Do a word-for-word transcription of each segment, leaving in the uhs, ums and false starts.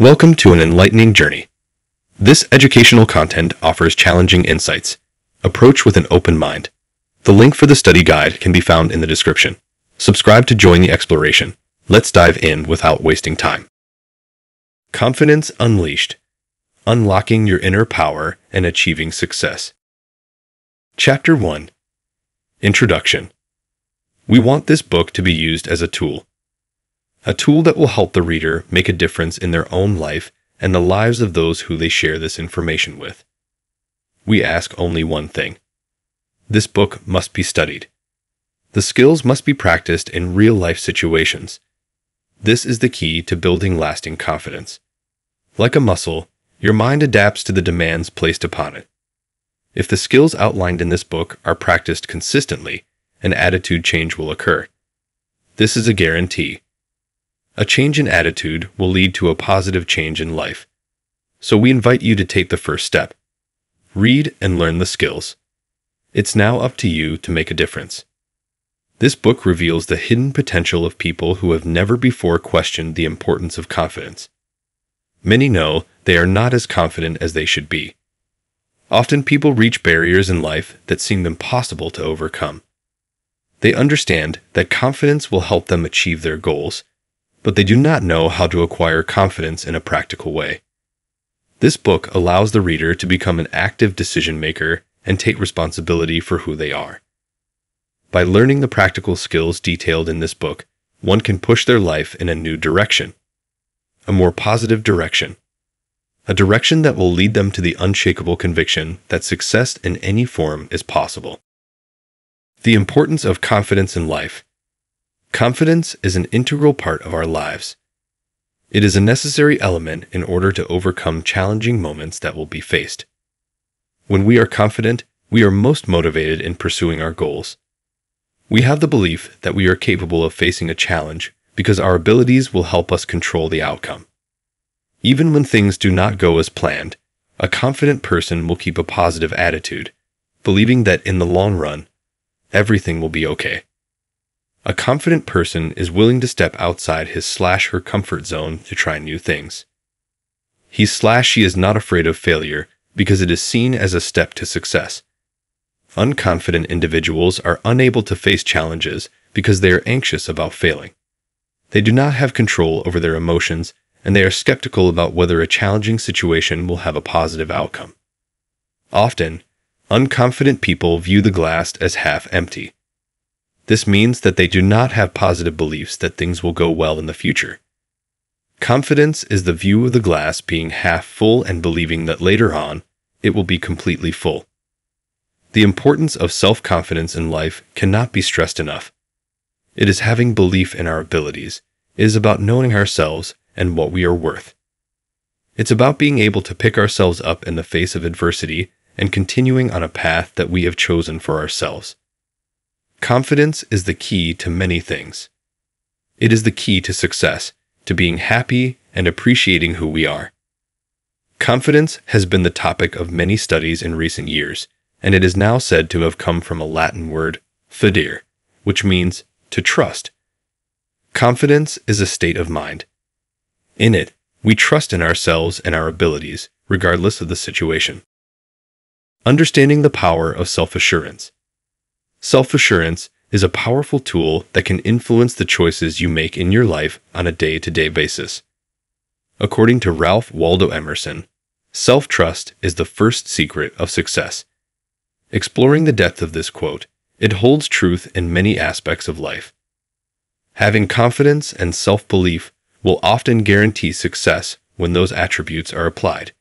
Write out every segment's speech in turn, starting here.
Welcome to an enlightening journey. This educational content offers challenging insights. Approach with an open mind. The link for the study guide can be found in the description. Subscribe to join the exploration. Let's dive in without wasting time. Confidence Unleashed. Unlocking your inner power and achieving success. Chapter one. Introduction. We want this book to be used as a tool. A tool that will help the reader make a difference in their own life and the lives of those who they share this information with. We ask only one thing. This book must be studied. The skills must be practiced in real-life situations. This is the key to building lasting confidence. Like a muscle, your mind adapts to the demands placed upon it. If the skills outlined in this book are practiced consistently, an attitude change will occur. This is a guarantee. A change in attitude will lead to a positive change in life. So we invite you to take the first step. Read and learn the skills. It's now up to you to make a difference. This book reveals the hidden potential of people who have never before questioned the importance of confidence. Many know they are not as confident as they should be. Often people reach barriers in life that seem impossible to overcome. They understand that confidence will help them achieve their goals, but they do not know how to acquire confidence in a practical way. This book allows the reader to become an active decision maker and take responsibility for who they are. By learning the practical skills detailed in this book, one can push their life in a new direction, a more positive direction, a direction that will lead them to the unshakable conviction that success in any form is possible. The importance of confidence in life. Confidence is an integral part of our lives. It is a necessary element in order to overcome challenging moments that will be faced. When we are confident, we are most motivated in pursuing our goals. We have the belief that we are capable of facing a challenge because our abilities will help us control the outcome. Even when things do not go as planned, a confident person will keep a positive attitude, believing that in the long run, everything will be okay. A confident person is willing to step outside his slash her comfort zone to try new things. He slash she is not afraid of failure because it is seen as a step to success. Unconfident individuals are unable to face challenges because they are anxious about failing. They do not have control over their emotions, and they are skeptical about whether a challenging situation will have a positive outcome. Often, unconfident people view the glass as half empty. This means that they do not have positive beliefs that things will go well in the future. Confidence is the view of the glass being half full and believing that later on, it will be completely full. The importance of self-confidence in life cannot be stressed enough. It is having belief in our abilities. It is about knowing ourselves and what we are worth. It's about being able to pick ourselves up in the face of adversity and continuing on a path that we have chosen for ourselves. Confidence is the key to many things. It is the key to success, to being happy and appreciating who we are. Confidence has been the topic of many studies in recent years, and it is now said to have come from a Latin word, fidere, which means to trust. Confidence is a state of mind. In it, we trust in ourselves and our abilities, regardless of the situation. Understanding the power of self-assurance. Self-assurance is a powerful tool that can influence the choices you make in your life on a day-to-day basis. According to Ralph Waldo Emerson, self-trust is the first secret of success. Exploring the depth of this quote, it holds truth in many aspects of life. Having confidence and self-belief will often guarantee success when those attributes are applied.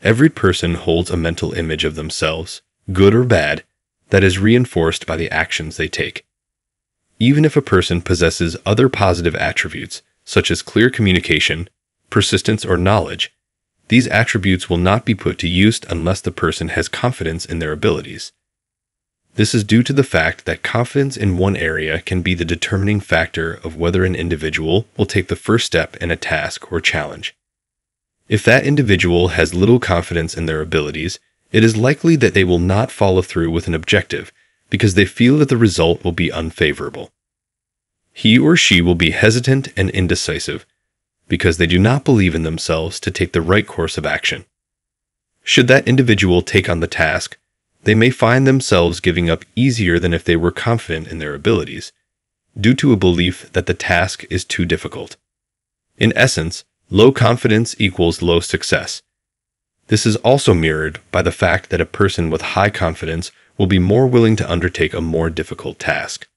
Every person holds a mental image of themselves, good or bad, that is reinforced by the actions they take. Even if a person possesses other positive attributes, such as clear communication, persistence, or knowledge, these attributes will not be put to use unless the person has confidence in their abilities. This is due to the fact that confidence in one area can be the determining factor of whether an individual will take the first step in a task or challenge. If that individual has little confidence in their abilities, it is likely that they will not follow through with an objective because they feel that the result will be unfavorable. He or she will be hesitant and indecisive. because they do not believe in themselves to take the right course of action. Should that individual take on the task, they may find themselves giving up easier than if they were confident in their abilities, due to a belief that the task is too difficult. In essence, low confidence equals low success. This is also mirrored by the fact that a person with high confidence will be more willing to undertake a more difficult task.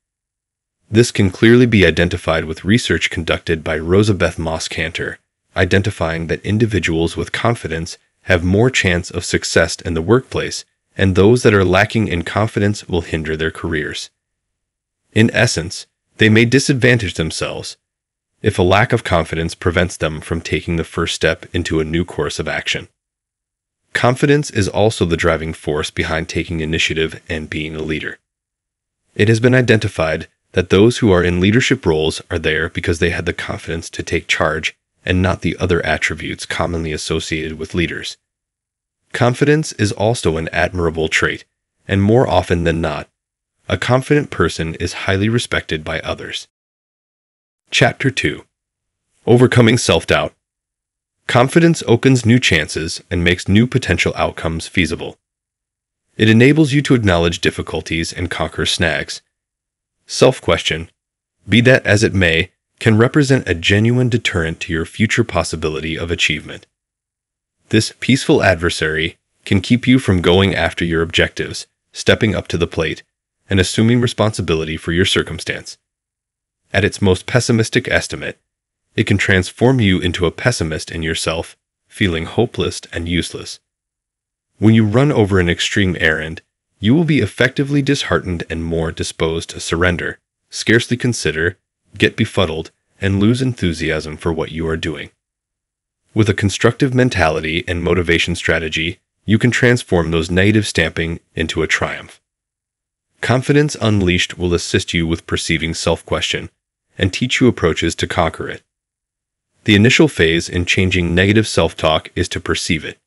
This can clearly be identified with research conducted by Rosabeth Moss-Cantor, identifying that individuals with confidence have more chance of success in the workplace, and those that are lacking in confidence will hinder their careers. In essence, they may disadvantage themselves if a lack of confidence prevents them from taking the first step into a new course of action. Confidence is also the driving force behind taking initiative and being a leader. It has been identified that those who are in leadership roles are there because they had the confidence to take charge and not the other attributes commonly associated with leaders. Confidence is also an admirable trait, and more often than not, a confident person is highly respected by others. Chapter two. Overcoming Self-Doubt. Confidence opens new chances and makes new potential outcomes feasible. It enables you to acknowledge difficulties and conquer snags. Self-question, be that as it may, can represent a genuine deterrent to your future possibility of achievement. This peaceful adversary can keep you from going after your objectives, stepping up to the plate, and assuming responsibility for your circumstance. At its most pessimistic estimate, it can transform you into a pessimist in yourself, feeling hopeless and useless. When you run over an extreme errand, you will be effectively disheartened and more disposed to surrender, scarcely consider, get befuddled, and lose enthusiasm for what you are doing. With a constructive mentality and motivation strategy, you can transform those negative stamping into a triumph. Confidence unleashed will assist you with perceiving self-question and teach you approaches to conquer it. The initial phase in changing negative self-talk is to perceive it.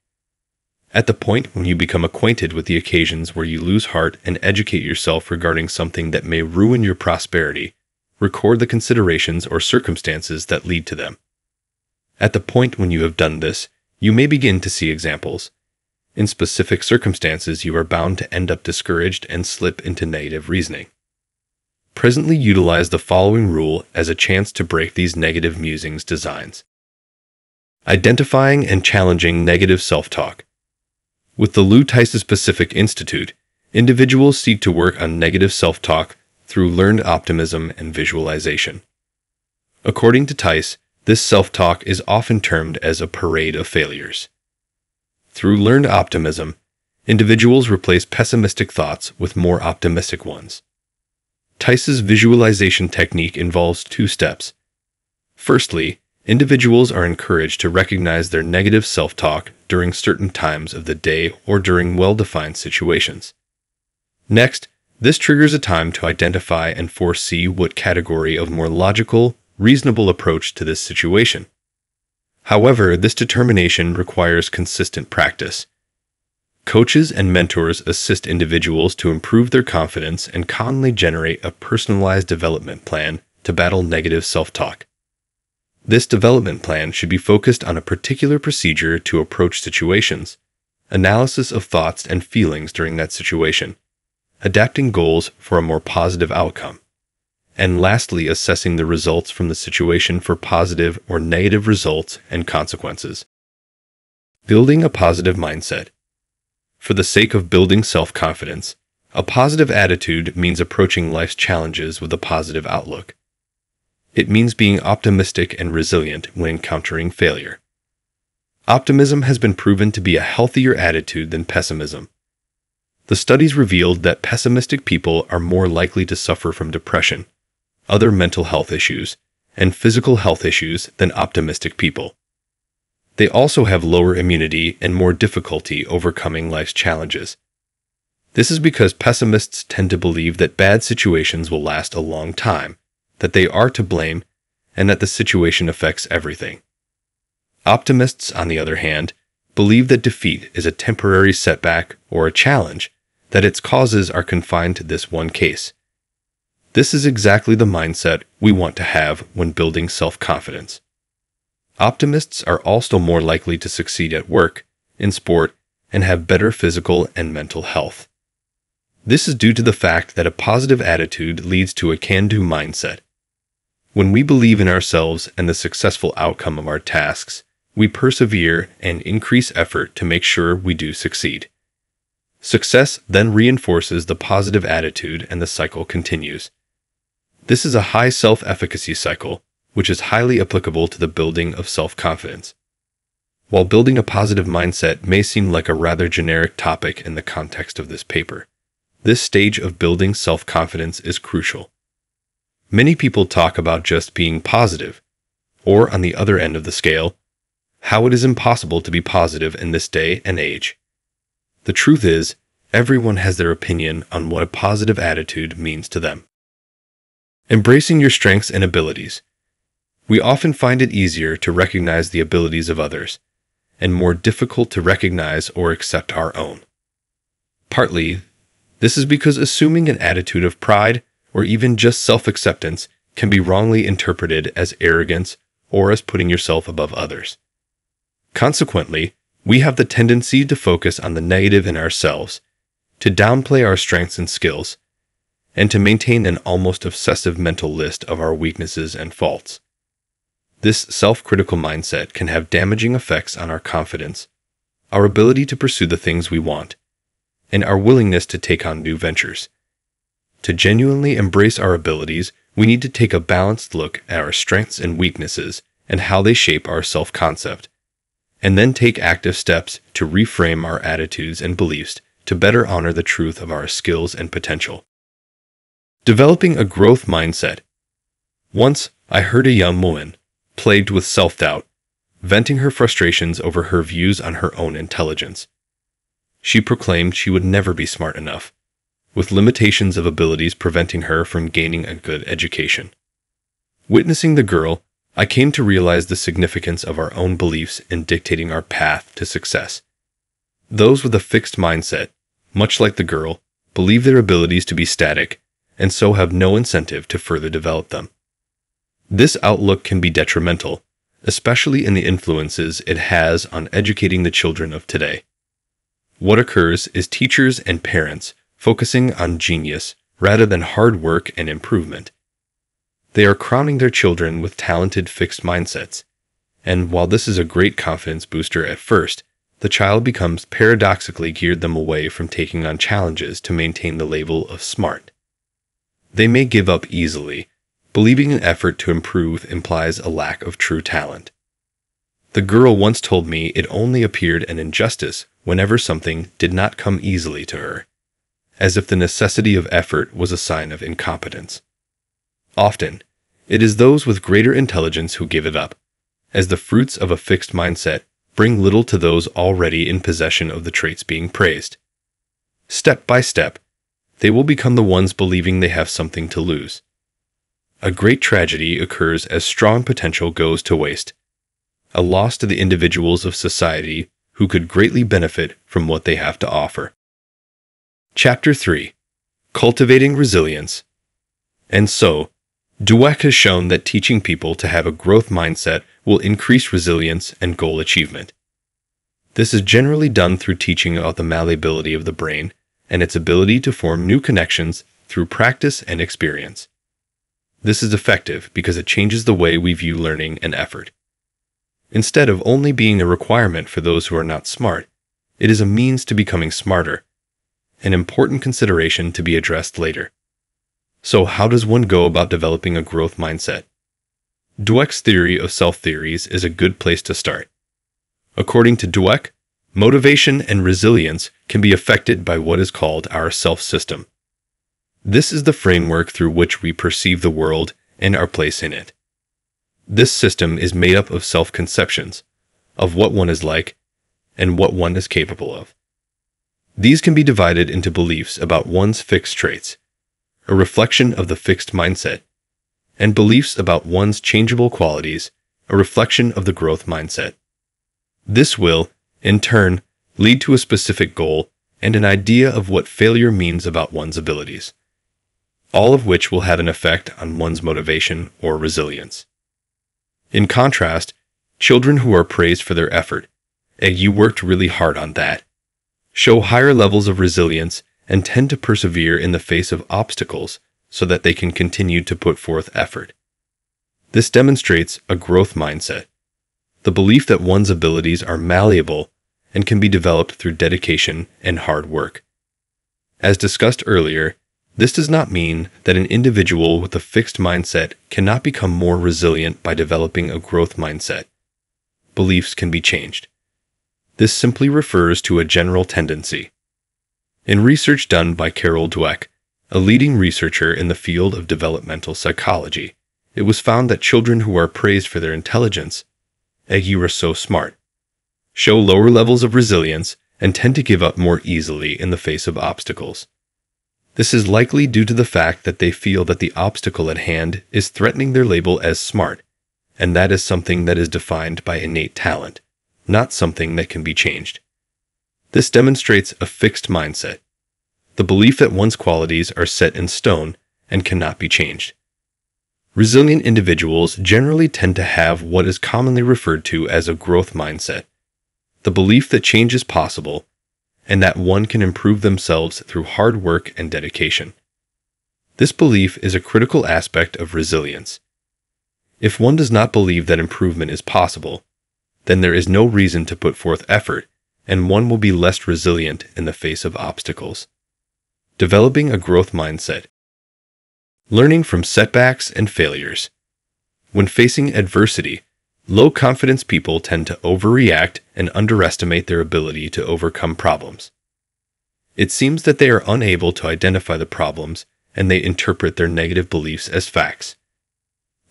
At the point when you become acquainted with the occasions where you lose heart and educate yourself regarding something that may ruin your prosperity, record the considerations or circumstances that lead to them. At the point when you have done this, you may begin to see examples. In specific circumstances, you are bound to end up discouraged and slip into negative reasoning. Presently utilize the following rule as a chance to break these negative musings designs. Identifying and challenging negative self-talk. With the Lou Tice's Pacific Institute, individuals seek to work on negative self-talk through learned optimism and visualization. According to Tice, this self-talk is often termed as a parade of failures. Through learned optimism, individuals replace pessimistic thoughts with more optimistic ones. Tice's visualization technique involves two steps. Firstly, individuals are encouraged to recognize their negative self-talk during certain times of the day or during well-defined situations. Next, this triggers a time to identify and foresee what category of more logical, reasonable approach to this situation. However, this determination requires consistent practice. Coaches and mentors assist individuals to improve their confidence and commonly generate a personalized development plan to battle negative self-talk. This development plan should be focused on a particular procedure to approach situations, analysis of thoughts and feelings during that situation, adapting goals for a more positive outcome, and lastly, assessing the results from the situation for positive or negative results and consequences. Building a positive mindset. For the sake of building self-confidence, a positive attitude means approaching life's challenges with a positive outlook. It means being optimistic and resilient when encountering failure. Optimism has been proven to be a healthier attitude than pessimism. The studies revealed that pessimistic people are more likely to suffer from depression, other mental health issues, and physical health issues than optimistic people. They also have lower immunity and more difficulty overcoming life's challenges. This is because pessimists tend to believe that bad situations will last a long time, that they are to blame, and that the situation affects everything. Optimists, on the other hand, believe that defeat is a temporary setback or a challenge, that its causes are confined to this one case. This is exactly the mindset we want to have when building self-confidence. Optimists are also more likely to succeed at work, in sport, and have better physical and mental health. This is due to the fact that a positive attitude leads to a can-do mindset. When we believe in ourselves and the successful outcome of our tasks, we persevere and increase effort to make sure we do succeed. Success then reinforces the positive attitude and the cycle continues. This is a high self-efficacy cycle, which is highly applicable to the building of self-confidence. While building a positive mindset may seem like a rather generic topic in the context of this paper, this stage of building self-confidence is crucial. Many people talk about just being positive, or on the other end of the scale, how it is impossible to be positive in this day and age. The truth is, everyone has their opinion on what a positive attitude means to them. Embracing your strengths and abilities. We often find it easier to recognize the abilities of others, and more difficult to recognize or accept our own. Partly, this is because assuming an attitude of pride, or even just self-acceptance, can be wrongly interpreted as arrogance or as putting yourself above others. Consequently, we have the tendency to focus on the negative in ourselves, to downplay our strengths and skills, and to maintain an almost obsessive mental list of our weaknesses and faults. This self-critical mindset can have damaging effects on our confidence, our ability to pursue the things we want, and our willingness to take on new ventures. To genuinely embrace our abilities, we need to take a balanced look at our strengths and weaknesses and how they shape our self-concept, and then take active steps to reframe our attitudes and beliefs to better honor the truth of our skills and potential. Developing a growth mindset. Once, I heard a young woman, plagued with self-doubt, venting her frustrations over her views on her own intelligence. She proclaimed she would never be smart enough, with limitations of abilities preventing her from gaining a good education. Witnessing the girl, I came to realize the significance of our own beliefs in dictating our path to success. Those with a fixed mindset, much like the girl, believe their abilities to be static, and so have no incentive to further develop them. This outlook can be detrimental, especially in the influences it has on educating the children of today. What occurs is teachers and parents focusing on genius rather than hard work and improvement. They are crowning their children with talented fixed mindsets, and while this is a great confidence booster at first, the child becomes paradoxically geared them away from taking on challenges to maintain the label of smart. They may give up easily, believing an effort to improve implies a lack of true talent. The girl once told me it only appeared an injustice whenever something did not come easily to her, as if the necessity of effort was a sign of incompetence. Often, it is those with greater intelligence who give it up, as the fruits of a fixed mindset bring little to those already in possession of the traits being praised. Step by step, they will become the ones believing they have something to lose. A great tragedy occurs as strong potential goes to waste, a loss to the individuals of society who could greatly benefit from what they have to offer. Chapter three. Cultivating Resilience. And so, Dweck has shown that teaching people to have a growth mindset will increase resilience and goal achievement. This is generally done through teaching about the malleability of the brain and its ability to form new connections through practice and experience. This is effective because it changes the way we view learning and effort. Instead of only being a requirement for those who are not smart, it is a means to becoming smarter, an important consideration to be addressed later. So how does one go about developing a growth mindset? Dweck's theory of self-theories is a good place to start. According to Dweck, motivation and resilience can be affected by what is called our self-system. This is the framework through which we perceive the world and our place in it. This system is made up of self-conceptions, of what one is like and what one is capable of. These can be divided into beliefs about one's fixed traits, a reflection of the fixed mindset, and beliefs about one's changeable qualities, a reflection of the growth mindset. This will, in turn, lead to a specific goal and an idea of what failure means about one's abilities, all of which will have an effect on one's motivation or resilience. In contrast, Children who are praised for their effort, and you worked really hard on that, show higher levels of resilience and tend to persevere in the face of obstacles so that they can continue to put forth effort. This demonstrates a growth mindset, the belief that one's abilities are malleable and can be developed through dedication and hard work. As discussed earlier, this does not mean that an individual with a fixed mindset cannot become more resilient by developing a growth mindset. Beliefs can be changed. This simply refers to a general tendency. In research done by Carol Dweck, a leading researcher in the field of developmental psychology, it was found that children who are praised for their intelligence, "Hey, you are so smart," show lower levels of resilience and tend to give up more easily in the face of obstacles. This is likely due to the fact that they feel that the obstacle at hand is threatening their label as smart, and that is something that is defined by innate talent, not something that can be changed. This demonstrates a fixed mindset, the belief that one's qualities are set in stone and cannot be changed. Resilient individuals generally tend to have what is commonly referred to as a growth mindset, the belief that change is possible and that one can improve themselves through hard work and dedication. This belief is a critical aspect of resilience. If one does not believe that improvement is possible, then there is no reason to put forth effort, and one will be less resilient in the face of obstacles. Developing a growth mindset. Learning from setbacks and failures. When facing adversity, low-confidence people tend to overreact and underestimate their ability to overcome problems. It seems that they are unable to identify the problems, and they interpret their negative beliefs as facts.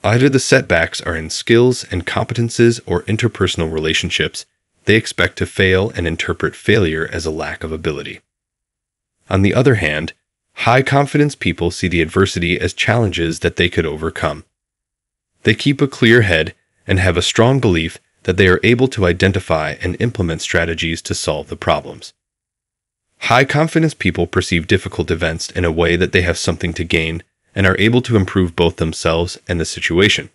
Either the setbacks are in skills and competences or interpersonal relationships, they expect to fail and interpret failure as a lack of ability. On the other hand, high-confidence people see the adversity as challenges that they could overcome. They keep a clear head and have a strong belief that they are able to identify and implement strategies to solve the problems. High-confidence people perceive difficult events in a way that they have something to gain and are able to improve both themselves and the situation.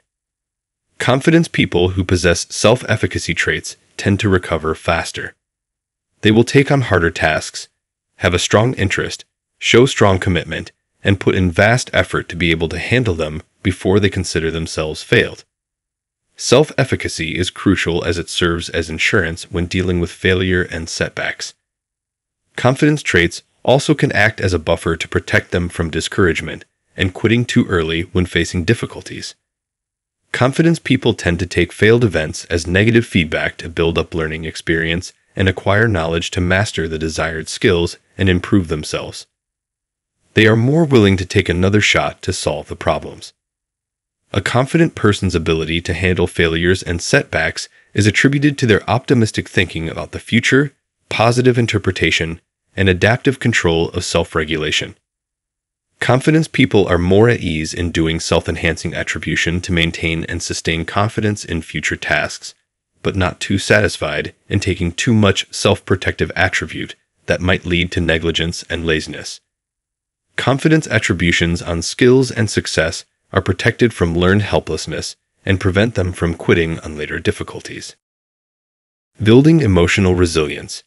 Confidence people who possess self-efficacy traits tend to recover faster. They will take on harder tasks, have a strong interest, show strong commitment, and put in vast effort to be able to handle them before they consider themselves failed. Self-efficacy is crucial as it serves as insurance when dealing with failure and setbacks. Confidence traits also can act as a buffer to protect them from discouragement and quitting too early when facing difficulties. Confidence people tend to take failed events as negative feedback to build up learning experience and acquire knowledge to master the desired skills and improve themselves. They are more willing to take another shot to solve the problems. A confident person's ability to handle failures and setbacks is attributed to their optimistic thinking about the future, positive interpretation, and adaptive control of self-regulation. Confidence people are more at ease in doing self-enhancing attribution to maintain and sustain confidence in future tasks, but not too satisfied in taking too much self-protective attribute that might lead to negligence and laziness. Confidence attributions on skills and success are protected from learned helplessness and prevent them from quitting on later difficulties. Building emotional resilience.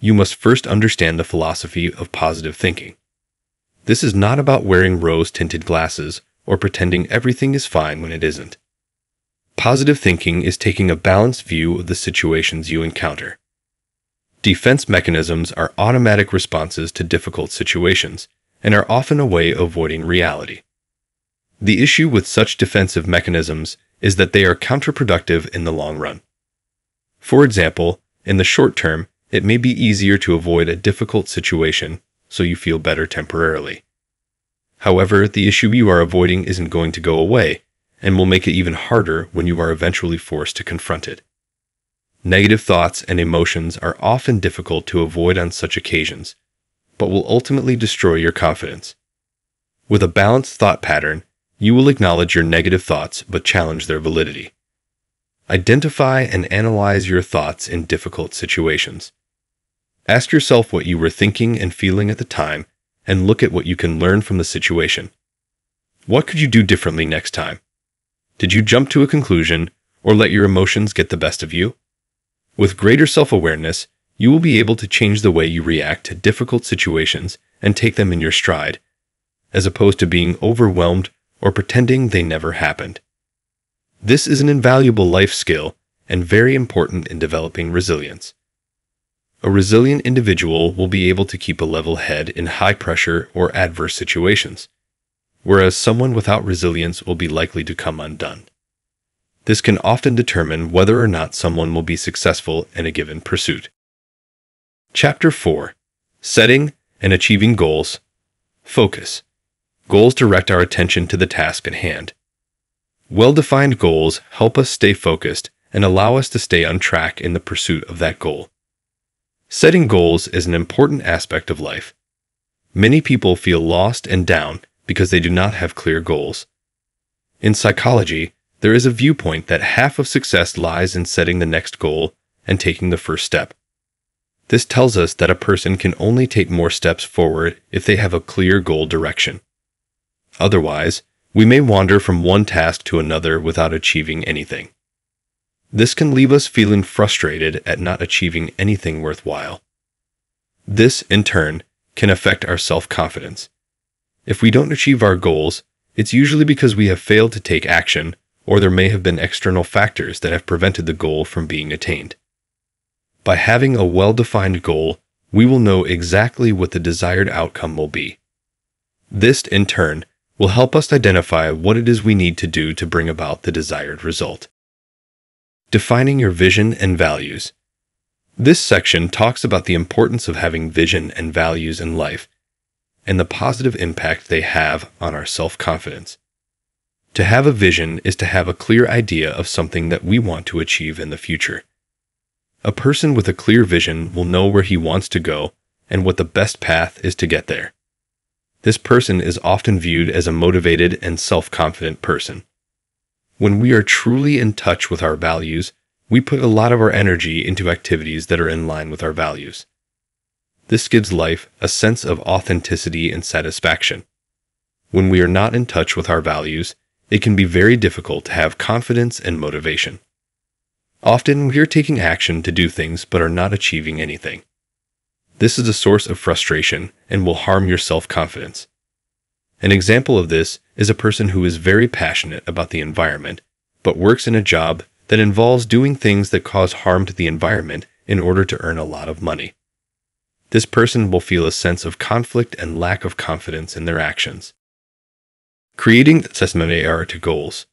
You must first understand the philosophy of positive thinking. This is not about wearing rose-tinted glasses or pretending everything is fine when it isn't. Positive thinking is taking a balanced view of the situations you encounter. Defense mechanisms are automatic responses to difficult situations and are often a way of avoiding reality. The issue with such defensive mechanisms is that they are counterproductive in the long run. For example, in the short term, it may be easier to avoid a difficult situation, so you feel better temporarily. However, the issue you are avoiding isn't going to go away, and will make it even harder when you are eventually forced to confront it. Negative thoughts and emotions are often difficult to avoid on such occasions, but will ultimately destroy your confidence. With a balanced thought pattern, you will acknowledge your negative thoughts but challenge their validity. Identify and analyze your thoughts in difficult situations. Ask yourself what you were thinking and feeling at the time, and look at what you can learn from the situation. What could you do differently next time? Did you jump to a conclusion, or let your emotions get the best of you? With greater self-awareness, you will be able to change the way you react to difficult situations and take them in your stride, as opposed to being overwhelmed or pretending they never happened. This is an invaluable life skill and very important in developing resilience. A resilient individual will be able to keep a level head in high-pressure or adverse situations, whereas someone without resilience will be likely to come undone. This can often determine whether or not someone will be successful in a given pursuit. Chapter four. Setting and Achieving Goals. Focus. Goals direct our attention to the task at hand. Well-defined goals help us stay focused and allow us to stay on track in the pursuit of that goal. Setting goals is an important aspect of life. Many people feel lost and down because they do not have clear goals. In psychology, there is a viewpoint that half of success lies in setting the next goal and taking the first step. This tells us that a person can only take more steps forward if they have a clear goal direction. Otherwise, we may wander from one task to another without achieving anything. This can leave us feeling frustrated at not achieving anything worthwhile. This, in turn, can affect our self-confidence. If we don't achieve our goals, it's usually because we have failed to take action, or there may have been external factors that have prevented the goal from being attained. By having a well-defined goal, we will know exactly what the desired outcome will be. This, in turn, will help us identify what it is we need to do to bring about the desired result. Defining your vision and values. This section talks about the importance of having vision and values in life, and the positive impact they have on our self-confidence. To have a vision is to have a clear idea of something that we want to achieve in the future. A person with a clear vision will know where he wants to go and what the best path is to get there. This person is often viewed as a motivated and self-confident person. When we are truly in touch with our values, we put a lot of our energy into activities that are in line with our values. This gives life a sense of authenticity and satisfaction. When we are not in touch with our values, it can be very difficult to have confidence and motivation. Often, we are taking action to do things but are not achieving anything. This is a source of frustration and will harm your self-confidence. An example of this is a person who is very passionate about the environment, but works in a job that involves doing things that cause harm to the environment in order to earn a lot of money. This person will feel a sense of conflict and lack of confidence in their actions. Creating the Sesame to Goals.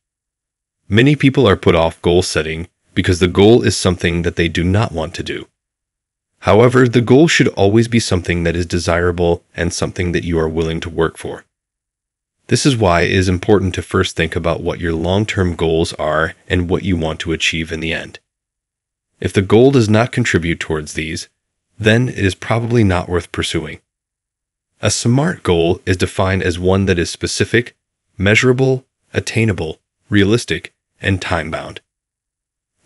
Many people are put off goal setting because the goal is something that they do not want to do. However, the goal should always be something that is desirable and something that you are willing to work for. This is why it is important to first think about what your long-term goals are and what you want to achieve in the end. If the goal does not contribute towards these, then it is probably not worth pursuing. A SMART goal is defined as one that is specific, measurable, attainable, realistic, and time-bound.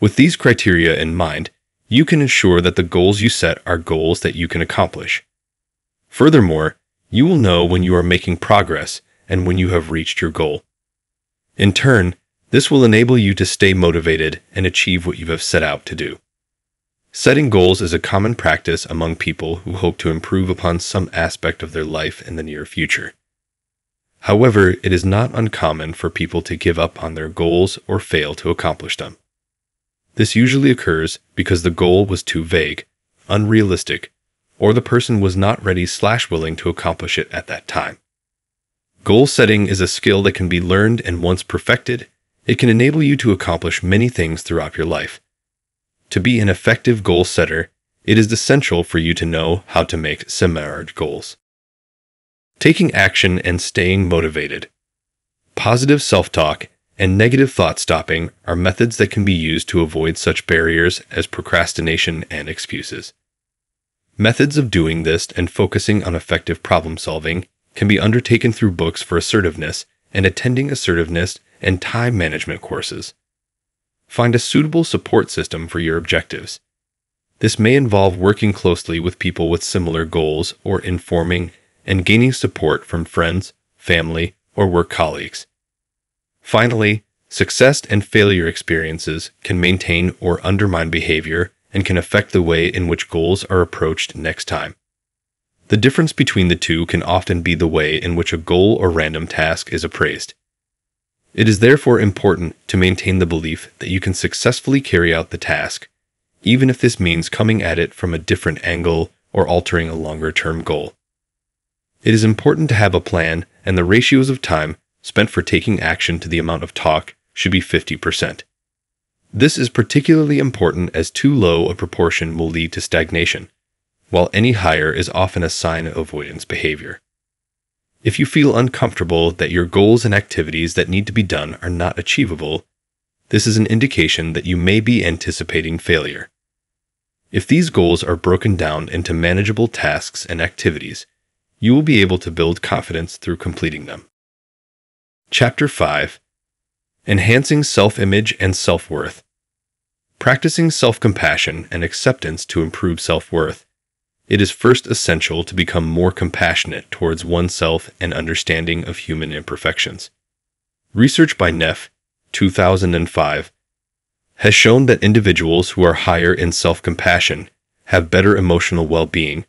With these criteria in mind, you can ensure that the goals you set are goals that you can accomplish. Furthermore, you will know when you are making progress and when you have reached your goal. In turn, this will enable you to stay motivated and achieve what you have set out to do. Setting goals is a common practice among people who hope to improve upon some aspect of their life in the near future. However, it is not uncommon for people to give up on their goals or fail to accomplish them. This usually occurs because the goal was too vague, unrealistic, or the person was not ready slash willing to accomplish it at that time. Goal setting is a skill that can be learned, and once perfected, it can enable you to accomplish many things throughout your life. To be an effective goal setter, it is essential for you to know how to make SMART goals. Taking action and staying motivated. Positive self-talk and negative thought stopping are methods that can be used to avoid such barriers as procrastination and excuses. Methods of doing this and focusing on effective problem solving can be undertaken through books for assertiveness and attending assertiveness and time management courses. Find a suitable support system for your objectives. This may involve working closely with people with similar goals or informing and gaining support from friends, family, or work colleagues. Finally, Success and failure experiences can maintain or undermine behavior and can affect the way in which goals are approached next time. The difference between the two can often be the way in which a goal or random task is appraised. It is therefore important to maintain the belief that you can successfully carry out the task, even if this means coming at it from a different angle or altering a longer-term goal. It is important to have a plan, and the ratios of time spent for taking action to the amount of talk should be fifty percent. This is particularly important as too low a proportion will lead to stagnation, while any higher is often a sign of avoidance behavior. If you feel uncomfortable that your goals and activities that need to be done are not achievable, this is an indication that you may be anticipating failure. If these goals are broken down into manageable tasks and activities, you will be able to build confidence through completing them. Chapter five. Enhancing Self-Image and Self-Worth. Practicing self-compassion and acceptance to improve self-worth. It is first essential to become more compassionate towards oneself and understanding of human imperfections. Research by Neff, two thousand five, has shown that individuals who are higher in self-compassion have better emotional well-being,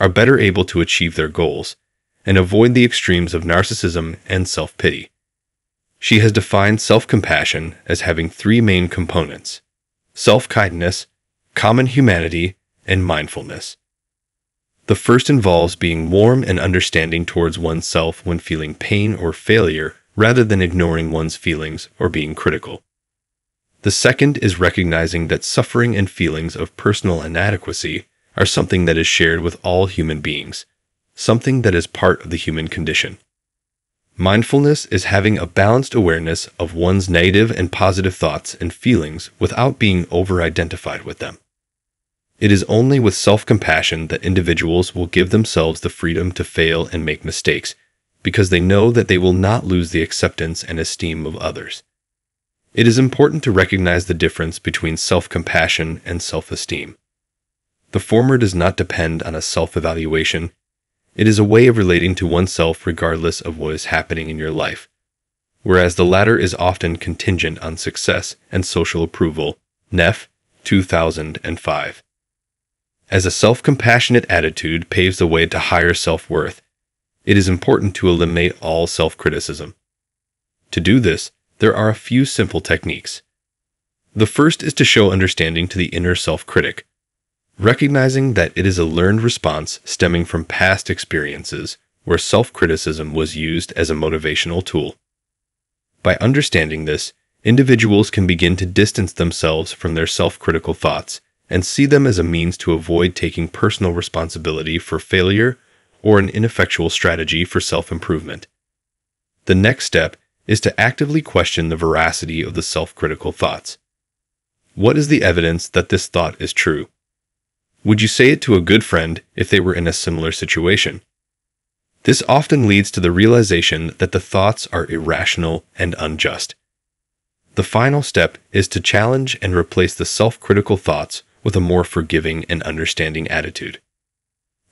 are better able to achieve their goals, and avoid the extremes of narcissism and self-pity. She has defined self-compassion as having three main components: self-kindness, common humanity, and mindfulness. The first involves being warm and understanding towards oneself when feeling pain or failure, rather than ignoring one's feelings or being critical. The second is recognizing that suffering and feelings of personal inadequacy are something that is shared with all human beings, something that is part of the human condition. Mindfulness is having a balanced awareness of one's negative and positive thoughts and feelings without being over-identified with them. It is only with self-compassion that individuals will give themselves the freedom to fail and make mistakes, because they know that they will not lose the acceptance and esteem of others. It is important to recognize the difference between self-compassion and self-esteem. The former does not depend on a self-evaluation. It is a way of relating to oneself regardless of what is happening in your life, whereas the latter is often contingent on success and social approval. Neff, two thousand five. As a self-compassionate attitude paves the way to higher self-worth, it is important to eliminate all self-criticism. To do this, there are a few simple techniques. The first is to show understanding to the inner self-critic, recognizing that it is a learned response stemming from past experiences where self-criticism was used as a motivational tool. By understanding this, individuals can begin to distance themselves from their self-critical thoughts and see them as a means to avoid taking personal responsibility for failure or an ineffectual strategy for self-improvement. The next step is to actively question the veracity of the self-critical thoughts. What is the evidence that this thought is true? Would you say it to a good friend if they were in a similar situation? This often leads to the realization that the thoughts are irrational and unjust. The final step is to challenge and replace the self-critical thoughts with a more forgiving and understanding attitude.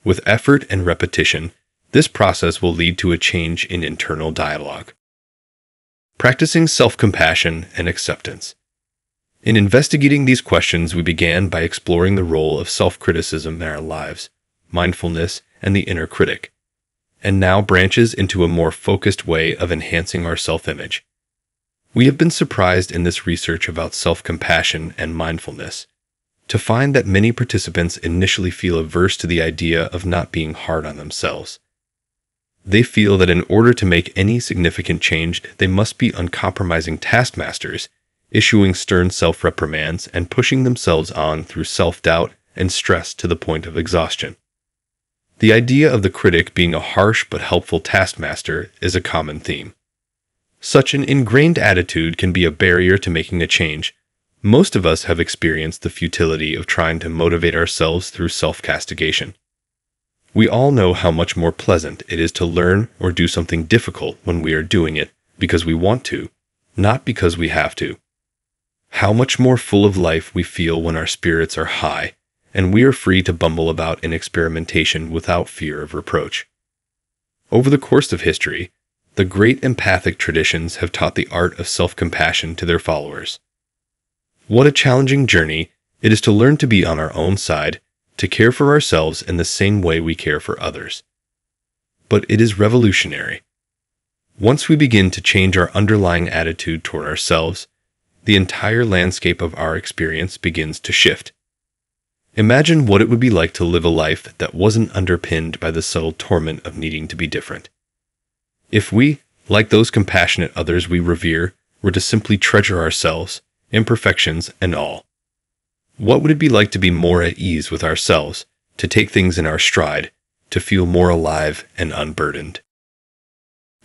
With effort and repetition, this process will lead to a change in internal dialogue. Practicing self-compassion and acceptance. In investigating these questions, we began by exploring the role of self-criticism in our lives, mindfulness, and the inner critic, and now branches into a more focused way of enhancing our self-image. We have been surprised in this research about self-compassion and mindfulness to find that many participants initially feel averse to the idea of not being hard on themselves. They feel that in order to make any significant change, they must be uncompromising taskmasters, issuing stern self-reprimands and pushing themselves on through self-doubt and stress to the point of exhaustion. The idea of the critic being a harsh but helpful taskmaster is a common theme. Such an ingrained attitude can be a barrier to making a change. Most of us have experienced the futility of trying to motivate ourselves through self-castigation. We all know how much more pleasant it is to learn or do something difficult when we are doing it because we want to, not because we have to. How much more full of life we feel when our spirits are high, and we are free to bumble about in experimentation without fear of reproach. Over the course of history, The great empathic traditions have taught the art of self-compassion to their followers. What a challenging journey it is to learn to be on our own side, to care for ourselves in the same way we care for others. But it is revolutionary. Once we begin to change our underlying attitude toward ourselves, the entire landscape of our experience begins to shift. Imagine what it would be like to live a life that wasn't underpinned by the subtle torment of needing to be different. If we, like those compassionate others we revere, were to simply treasure ourselves, imperfections and all. What would it be like to be more at ease with ourselves, to take things in our stride, to feel more alive and unburdened?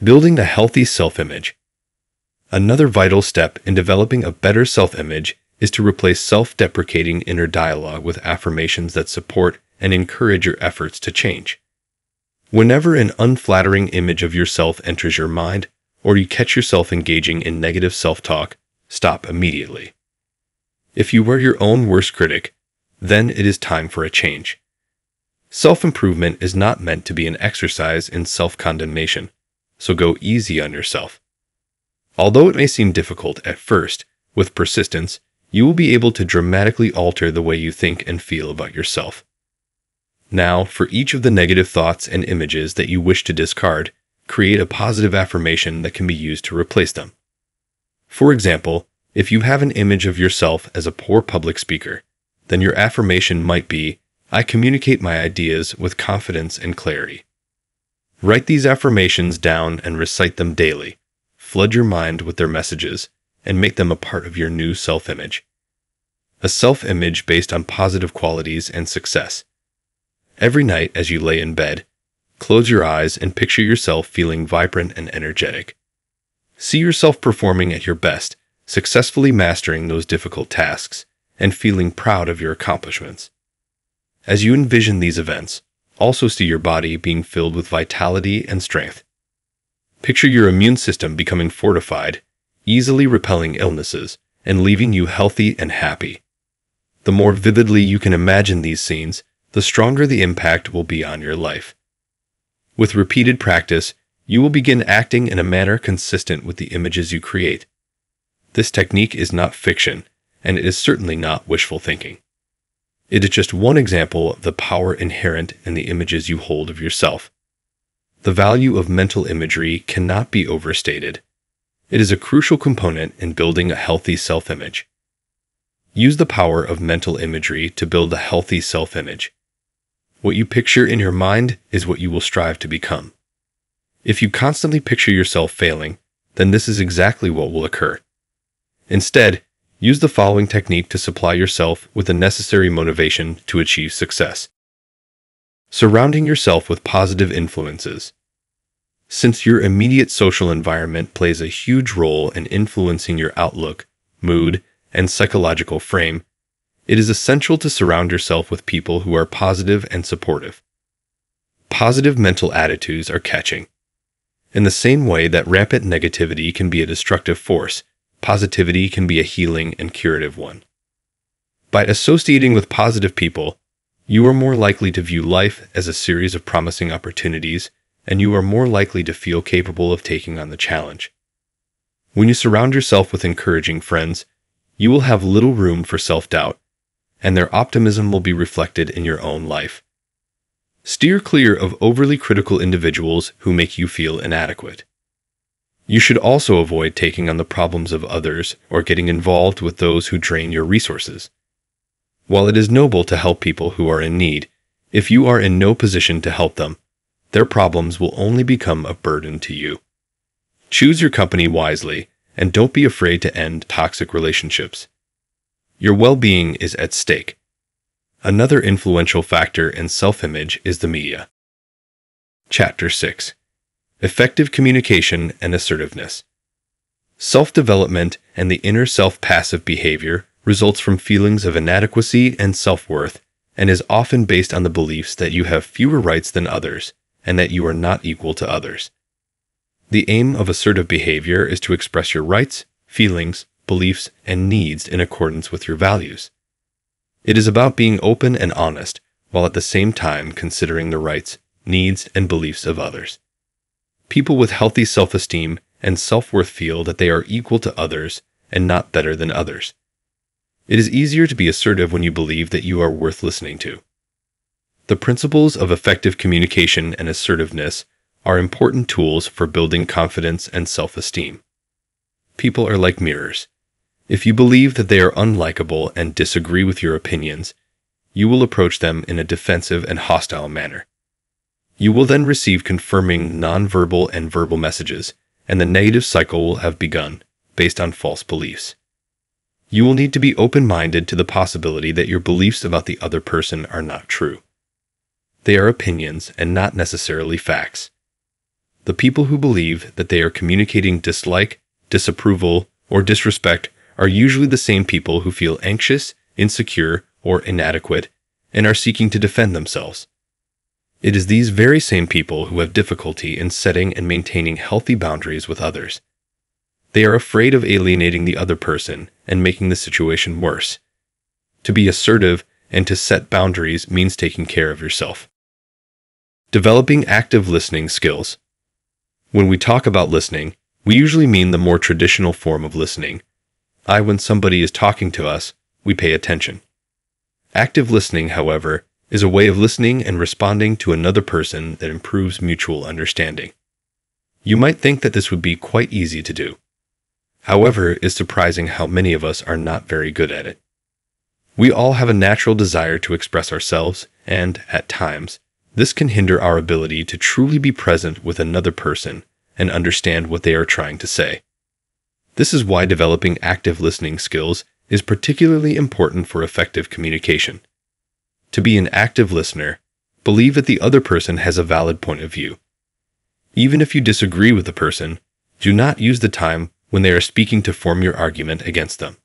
Building a healthy self-image. Another vital step in developing a better self-image is to replace self-deprecating inner dialogue with affirmations that support and encourage your efforts to change. Whenever an unflattering image of yourself enters your mind, or you catch yourself engaging in negative self-talk, stop immediately. If you were your own worst critic, then it is time for a change. Self-improvement is not meant to be an exercise in self-condemnation, so go easy on yourself. Although it may seem difficult at first, with persistence, you will be able to dramatically alter the way you think and feel about yourself. Now, for each of the negative thoughts and images that you wish to discard, create a positive affirmation that can be used to replace them. For example, if you have an image of yourself as a poor public speaker, then your affirmation might be, I communicate my ideas with confidence and clarity. Write these affirmations down and recite them daily. Flood your mind with their messages and make them a part of your new self-image. A self-image based on positive qualities and success. Every night as you lay in bed, close your eyes and picture yourself feeling vibrant and energetic. See yourself performing at your best, successfully mastering those difficult tasks, and feeling proud of your accomplishments. As you envision these events, also see your body being filled with vitality and strength. Picture your immune system becoming fortified, easily repelling illnesses, and leaving you healthy and happy. The more vividly you can imagine these scenes, the stronger the impact will be on your life. With repeated practice, you will begin acting in a manner consistent with the images you create. This technique is not fiction, and it is certainly not wishful thinking. It is just one example of the power inherent in the images you hold of yourself. The value of mental imagery cannot be overstated. It is a crucial component in building a healthy self-image. Use the power of mental imagery to build a healthy self-image. What you picture in your mind is what you will strive to become. If you constantly picture yourself failing, then this is exactly what will occur. Instead, use the following technique to supply yourself with the necessary motivation to achieve success. Surrounding yourself with positive influences. Since your immediate social environment plays a huge role in influencing your outlook, mood, and psychological frame, it is essential to surround yourself with people who are positive and supportive. Positive mental attitudes are catching. In the same way that rampant negativity can be a destructive force, positivity can be a healing and curative one. By associating with positive people, you are more likely to view life as a series of promising opportunities, and you are more likely to feel capable of taking on the challenge. When you surround yourself with encouraging friends, you will have little room for self-doubt, and their optimism will be reflected in your own life. Steer clear of overly critical individuals who make you feel inadequate. You should also avoid taking on the problems of others or getting involved with those who drain your resources. While it is noble to help people who are in need, if you are in no position to help them, their problems will only become a burden to you. Choose your company wisely and don't be afraid to end toxic relationships. Your well-being is at stake. Another influential factor in self-image is the media. Chapter six. Effective communication and assertiveness. Self-development and the inner self-passive behavior results from feelings of inadequacy and self-worth and is often based on the beliefs that you have fewer rights than others and that you are not equal to others. The aim of assertive behavior is to express your rights, feelings, beliefs, and needs in accordance with your values. It is about being open and honest while at the same time considering the rights, needs, and beliefs of others. People with healthy self-esteem and self-worth feel that they are equal to others and not better than others. It is easier to be assertive when you believe that you are worth listening to. The principles of effective communication and assertiveness are important tools for building confidence and self-esteem. People are like mirrors. If you believe that they are unlikable and disagree with your opinions, you will approach them in a defensive and hostile manner. You will then receive confirming nonverbal and verbal messages, and the negative cycle will have begun, based on false beliefs. You will need to be open-minded to the possibility that your beliefs about the other person are not true. They are opinions and not necessarily facts. The people who believe that they are communicating dislike, disapproval, or disrespect are usually the same people who feel anxious, insecure, or inadequate, and are seeking to defend themselves. It is these very same people who have difficulty in setting and maintaining healthy boundaries with others. They are afraid of alienating the other person and making the situation worse. To be assertive and to set boundaries means taking care of yourself. Developing active listening skills. When we talk about listening, we usually mean the more traditional form of listening. I, when somebody is talking to us, we pay attention. Active listening, however, is a way of listening and responding to another person that improves mutual understanding. You might think that this would be quite easy to do. However, it's surprising how many of us are not very good at it. We all have a natural desire to express ourselves, and, at times, this can hinder our ability to truly be present with another person and understand what they are trying to say. This is why developing active listening skills is particularly important for effective communication. To be an active listener, believe that the other person has a valid point of view. Even if you disagree with the person, do not use the time when they are speaking to form your argument against them.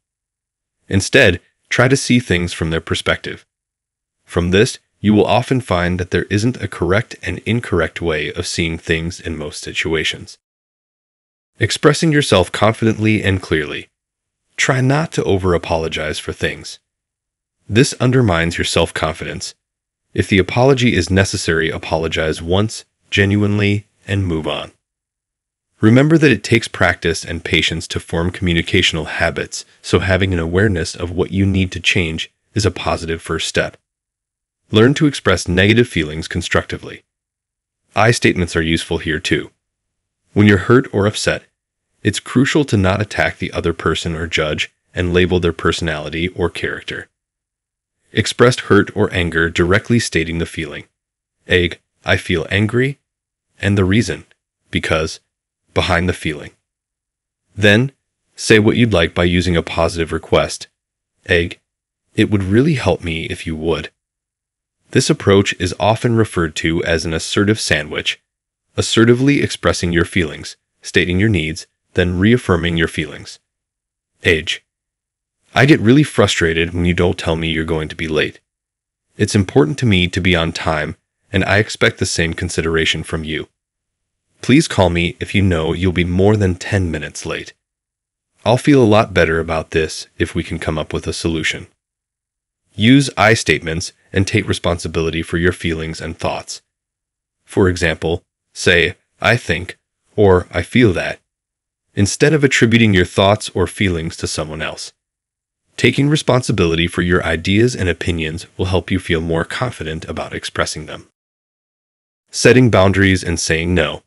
Instead, try to see things from their perspective. From this, you will often find that there isn't a correct and incorrect way of seeing things in most situations. Expressing yourself confidently and clearly. Try not to over-apologize for things. This undermines your self-confidence. If the apology is necessary, apologize once, genuinely, and move on. Remember that it takes practice and patience to form communicational habits, so having an awareness of what you need to change is a positive first step. Learn to express negative feelings constructively. I statements are useful here too. When you're hurt or upset, it's crucial to not attack the other person or judge and label their personality or character. Expressed hurt or anger directly stating the feeling. Egg, I feel angry, and the reason, because, behind the feeling. Then, say what you'd like by using a positive request. Egg, it would really help me if you would. This approach is often referred to as an assertive sandwich, assertively expressing your feelings, stating your needs, then reaffirming your feelings. Age. I get really frustrated when you don't tell me you're going to be late. It's important to me to be on time, and I expect the same consideration from you. Please call me if you know you'll be more than ten minutes late. I'll feel a lot better about this if we can come up with a solution. Use I statements and take responsibility for your feelings and thoughts. For example, say, I think, or I feel that, instead of attributing your thoughts or feelings to someone else. Taking responsibility for your ideas and opinions will help you feel more confident about expressing them. Setting boundaries and saying no.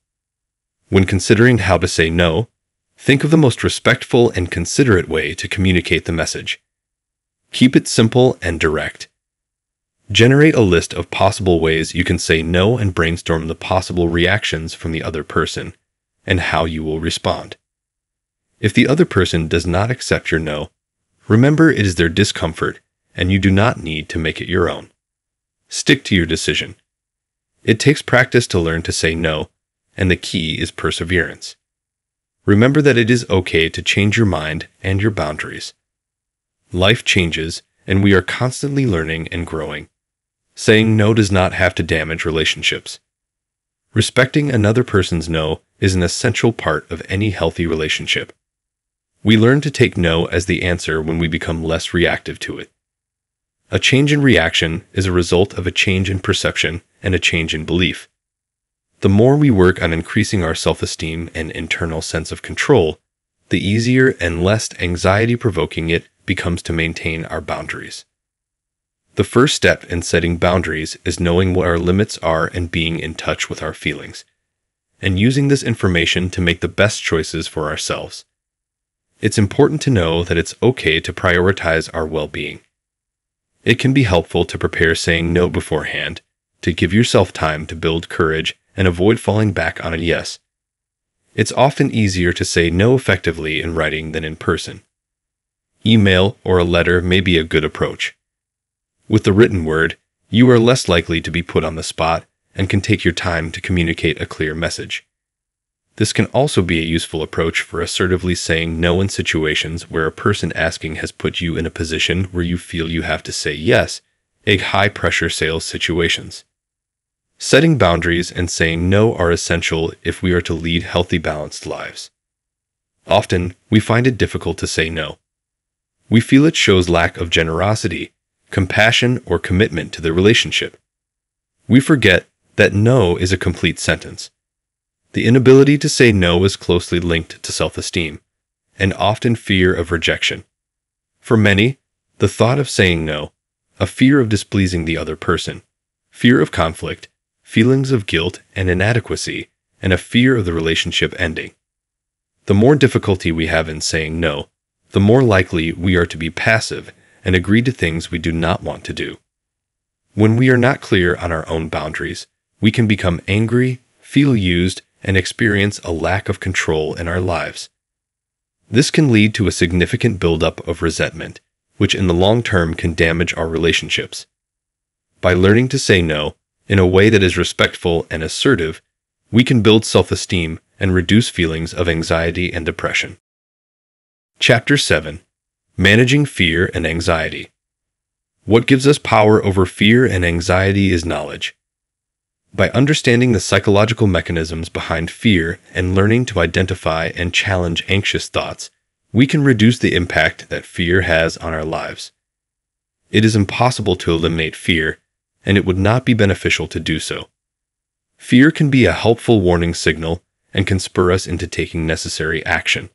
When considering how to say no, think of the most respectful and considerate way to communicate the message. Keep it simple and direct. Generate a list of possible ways you can say no and brainstorm the possible reactions from the other person and how you will respond. If the other person does not accept your no, remember it is their discomfort and you do not need to make it your own. Stick to your decision. It takes practice to learn to say no, and the key is perseverance. Remember that it is okay to change your mind and your boundaries. Life changes, and we are constantly learning and growing. Saying no does not have to damage relationships. Respecting another person's no is an essential part of any healthy relationship. We learn to take no as the answer when we become less reactive to it. A change in reaction is a result of a change in perception and a change in belief. The more we work on increasing our self-esteem and internal sense of control, the easier and less anxiety-provoking it becomes to maintain our boundaries. The first step in setting boundaries is knowing what our limits are and being in touch with our feelings, and using this information to make the best choices for ourselves. It's important to know that it's okay to prioritize our well-being. It can be helpful to prepare saying no beforehand, to give yourself time to build courage and avoid falling back on a yes. It's often easier to say no effectively in writing than in person. Email or a letter may be a good approach. With the written word, you are less likely to be put on the spot and can take your time to communicate a clear message. This can also be a useful approach for assertively saying no in situations where a person asking has put you in a position where you feel you have to say yes, a high-pressure sales situations. Setting boundaries and saying no are essential if we are to lead healthy, balanced lives. Often, we find it difficult to say no. We feel it shows lack of generosity, compassion, or commitment to the relationship. We forget that no is a complete sentence. The inability to say no is closely linked to self-esteem, and often fear of rejection. For many, the thought of saying no, a fear of displeasing the other person, fear of conflict, feelings of guilt and inadequacy, and a fear of the relationship ending. The more difficulty we have in saying no, the more likely we are to be passive and agree to things we do not want to do. When we are not clear on our own boundaries, we can become angry, feel used, and experience a lack of control in our lives. This can lead to a significant buildup of resentment, which in the long term can damage our relationships. By learning to say no in a way that is respectful and assertive, we can build self-esteem and reduce feelings of anxiety and depression. Chapter seven. Managing Fear and Anxiety. What gives us power over fear and anxiety is knowledge. By understanding the psychological mechanisms behind fear and learning to identify and challenge anxious thoughts, we can reduce the impact that fear has on our lives. It is impossible to eliminate fear, and it would not be beneficial to do so. Fear can be a helpful warning signal and can spur us into taking necessary action.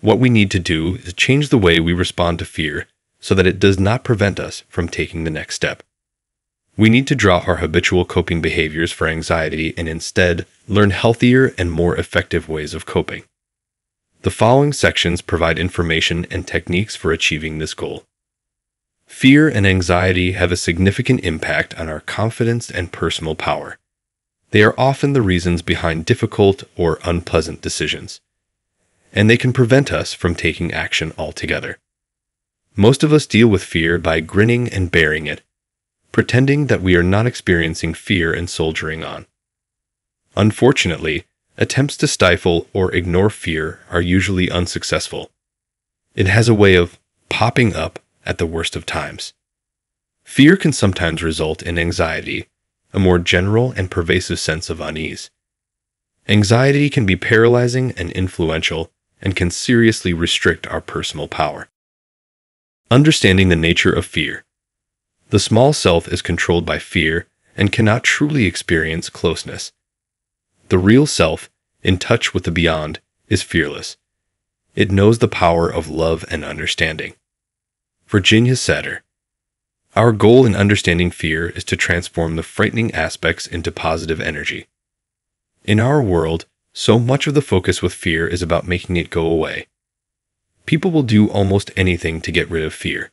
What we need to do is change the way we respond to fear so that it does not prevent us from taking the next step. We need to drop our habitual coping behaviors for anxiety and instead learn healthier and more effective ways of coping. The following sections provide information and techniques for achieving this goal. Fear and anxiety have a significant impact on our confidence and personal power. They are often the reasons behind difficult or unpleasant decisions, and they can prevent us from taking action altogether. Most of us deal with fear by grinning and bearing it, pretending that we are not experiencing fear and soldiering on. Unfortunately, attempts to stifle or ignore fear are usually unsuccessful. It has a way of popping up at the worst of times. Fear can sometimes result in anxiety, a more general and pervasive sense of unease. Anxiety can be paralyzing and influential and can seriously restrict our personal power. Understanding the nature of fear. The small self is controlled by fear and cannot truly experience closeness. The real self, in touch with the beyond, is fearless. It knows the power of love and understanding. Virginia Satter. Our goal in understanding fear is to transform the frightening aspects into positive energy. In our world, so much of the focus with fear is about making it go away. People will do almost anything to get rid of fear.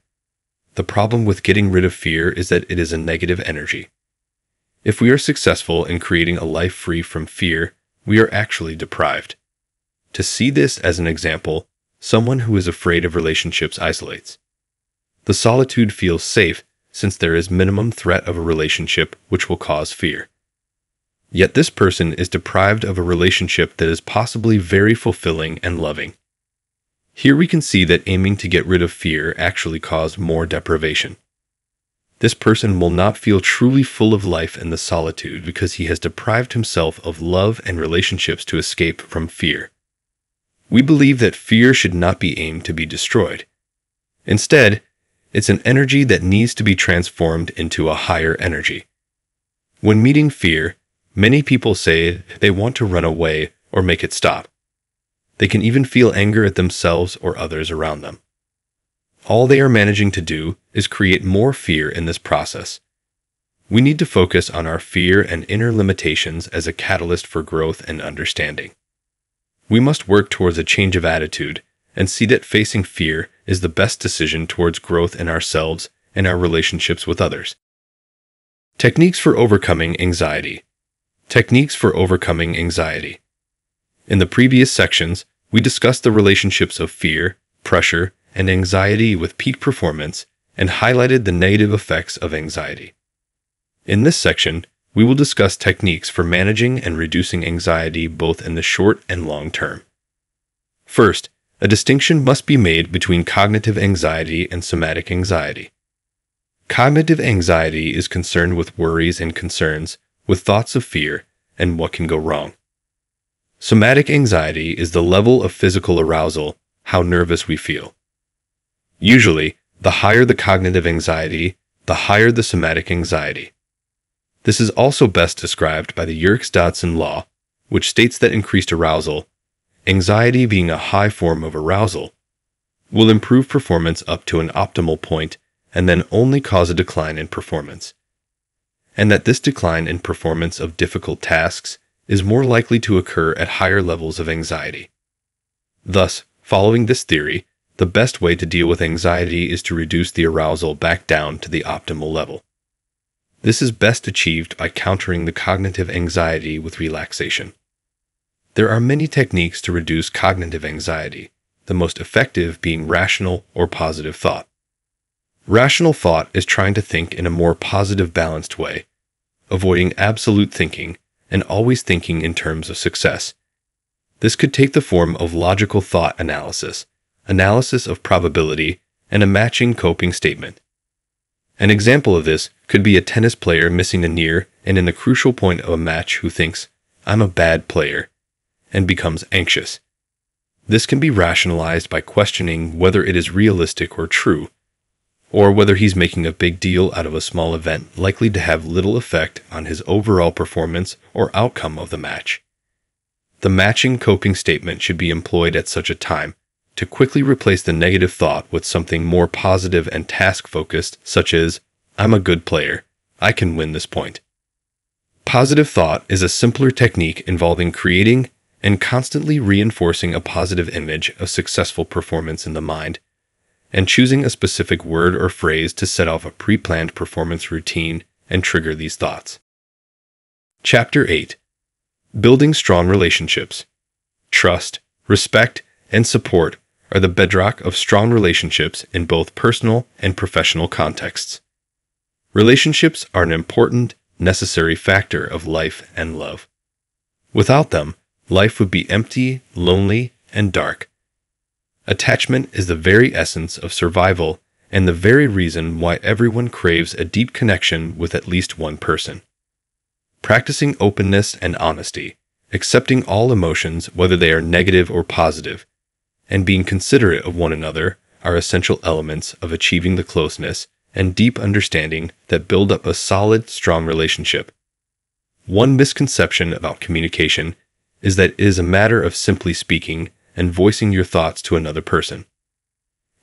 The problem with getting rid of fear is that it is a negative energy. If we are successful in creating a life free from fear, we are actually deprived. To see this as an example, someone who is afraid of relationships isolates. The solitude feels safe since there is minimum threat of a relationship which will cause fear. Yet this person is deprived of a relationship that is possibly very fulfilling and loving. Here we can see that aiming to get rid of fear actually caused more deprivation. This person will not feel truly full of life in the solitude because he has deprived himself of love and relationships to escape from fear. We believe that fear should not be aimed to be destroyed. Instead, it's an energy that needs to be transformed into a higher energy. When meeting fear, Many people say they want to run away or make it stop. They can even feel anger at themselves or others around them. All they are managing to do is create more fear in this process. We need to focus on our fear and inner limitations as a catalyst for growth and understanding. We must work towards a change of attitude and see that facing fear is the best decision towards growth in ourselves and our relationships with others. Techniques for overcoming anxiety. Techniques for overcoming anxiety. In the previous sections, we discussed the relationships of fear, pressure, and anxiety with peak performance and highlighted the negative effects of anxiety. In this section, we will discuss techniques for managing and reducing anxiety both in the short and long term. First, a distinction must be made between cognitive anxiety and somatic anxiety. Cognitive anxiety is concerned with worries and concerns, with thoughts of fear, and what can go wrong. Somatic anxiety is the level of physical arousal, how nervous we feel. Usually, the higher the cognitive anxiety, the higher the somatic anxiety. This is also best described by the Yerkes-Dodson law, which states that increased arousal, anxiety being a high form of arousal, will improve performance up to an optimal point and then only cause a decline in performance, and that this decline in performance of difficult tasks is more likely to occur at higher levels of anxiety. Thus, following this theory, the best way to deal with anxiety is to reduce the arousal back down to the optimal level. This is best achieved by countering the cognitive anxiety with relaxation. There are many techniques to reduce cognitive anxiety, the most effective being rational or positive thought. Rational thought is trying to think in a more positive, balanced way, avoiding absolute thinking and always thinking in terms of success. This could take the form of logical thought analysis, analysis of probability, and a matching coping statement. An example of this could be a tennis player missing a near and in the crucial point of a match who thinks, "I'm a bad player," and becomes anxious. This can be rationalized by questioning whether it is realistic or true, or whether he's making a big deal out of a small event likely to have little effect on his overall performance or outcome of the match. The matching coping statement should be employed at such a time to quickly replace the negative thought with something more positive and task-focused, such as, "I'm a good player. I can win this point." Positive thought is a simpler technique involving creating and constantly reinforcing a positive image of successful performance in the mind, and choosing a specific word or phrase to set off a pre-planned performance routine and trigger these thoughts. Chapter eight. Building strong relationships. Trust, respect, and support are the bedrock of strong relationships in both personal and professional contexts. Relationships are an important, necessary factor of life and love. Without them, life would be empty, lonely, and dark. Attachment is the very essence of survival and the very reason why everyone craves a deep connection with at least one person. Practicing openness and honesty, accepting all emotions, whether they are negative or positive, and being considerate of one another are essential elements of achieving the closeness and deep understanding that build up a solid, strong relationship. One misconception about communication is that it is a matter of simply speaking and voicing your thoughts to another person.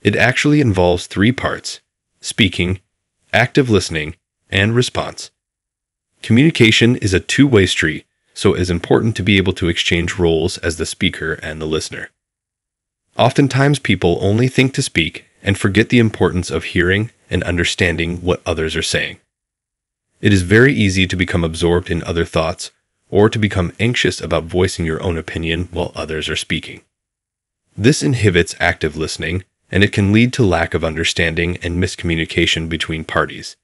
It actually involves three parts: speaking, active listening, and response. Communication is a two-way street, so it is important to be able to exchange roles as the speaker and the listener. Oftentimes people only think to speak and forget the importance of hearing and understanding what others are saying. It is very easy to become absorbed in other thoughts or to become anxious about voicing your own opinion while others are speaking. This inhibits active listening, and it can lead to lack of understanding and miscommunication between parties.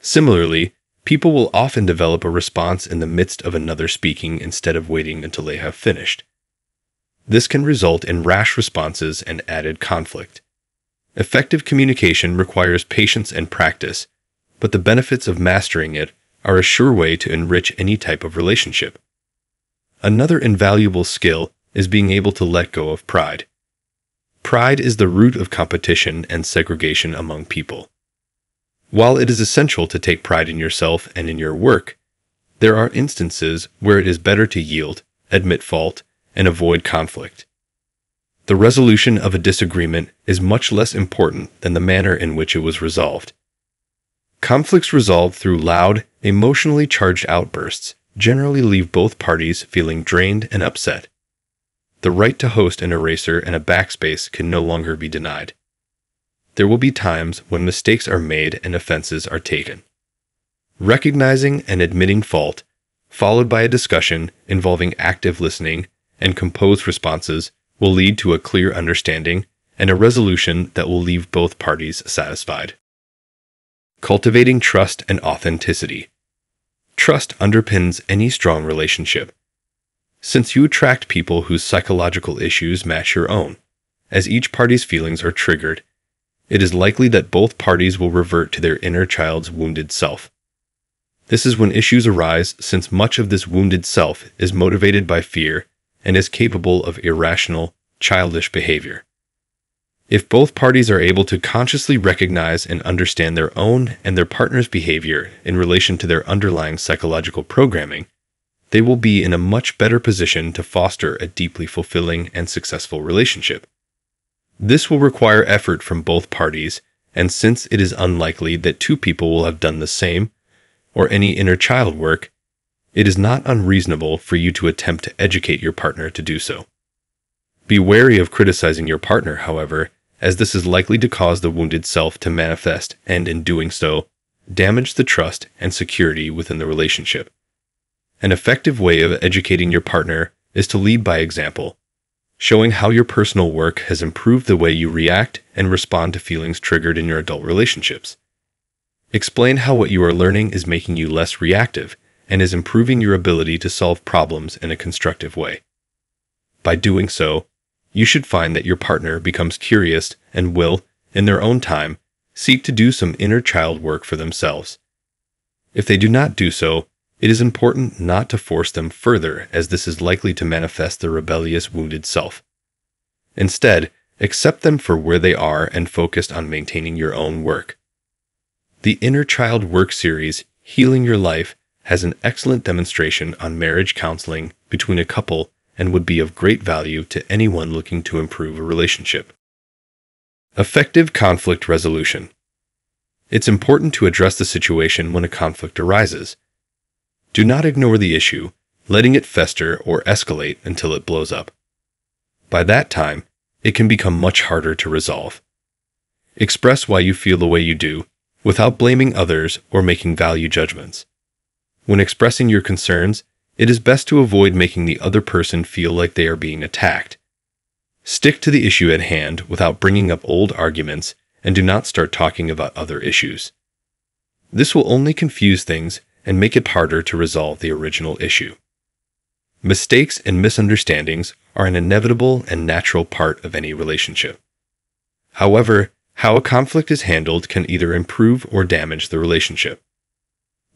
Similarly, people will often develop a response in the midst of another speaking instead of waiting until they have finished. This can result in rash responses and added conflict. Effective communication requires patience and practice, but the benefits of mastering it are a sure way to enrich any type of relationship. Another invaluable skill is being able to let go of pride. Pride is the root of competition and segregation among people. While it is essential to take pride in yourself and in your work, There are instances where it is better to yield, admit fault, and avoid conflict. The resolution of a disagreement is much less important than the manner in which it was resolved. Conflicts resolved through loud, emotionally charged outbursts generally leave both parties feeling drained and upset. The right to host an eraser and a backspace can no longer be denied. There will be times when mistakes are made and offenses are taken. Recognizing and admitting fault, followed by a discussion involving active listening and composed responses, will lead to a clear understanding and a resolution that will leave both parties satisfied. Cultivating trust and authenticity. Trust underpins any strong relationship. Since you attract people whose psychological issues match your own, as each party's feelings are triggered, it is likely that both parties will revert to their inner child's wounded self. This is when issues arise, since much of this wounded self is motivated by fear and is capable of irrational, childish behavior. If both parties are able to consciously recognize and understand their own and their partner's behavior in relation to their underlying psychological programming, they will be in a much better position to foster a deeply fulfilling and successful relationship. This will require effort from both parties, and since it is unlikely that two people will have done the same, or any inner child work, it is not unreasonable for you to attempt to educate your partner to do so. Be wary of criticizing your partner, however, as this is likely to cause the wounded self to manifest and, in doing so, damage the trust and security within the relationship. An effective way of educating your partner is to lead by example, showing how your personal work has improved the way you react and respond to feelings triggered in your adult relationships. Explain how what you are learning is making you less reactive and is improving your ability to solve problems in a constructive way. By doing so, you should find that your partner becomes curious and will, in their own time, seek to do some inner child work for themselves. If they do not do so, it is important not to force them further, as this is likely to manifest the rebellious wounded self. Instead, accept them for where they are and focus on maintaining your own work. The Inner Child Work series, Healing Your Life, has an excellent demonstration on marriage counseling between a couple and would be of great value to anyone looking to improve a relationship. Effective conflict resolution. It's important to address the situation when a conflict arises. Do not ignore the issue, letting it fester or escalate until it blows up. By that time, it can become much harder to resolve. Express why you feel the way you do, without blaming others or making value judgments. When expressing your concerns, it is best to avoid making the other person feel like they are being attacked. Stick to the issue at hand without bringing up old arguments, and do not start talking about other issues. This will only confuse things and make it harder to resolve the original issue. Mistakes and misunderstandings are an inevitable and natural part of any relationship. However, how a conflict is handled can either improve or damage the relationship.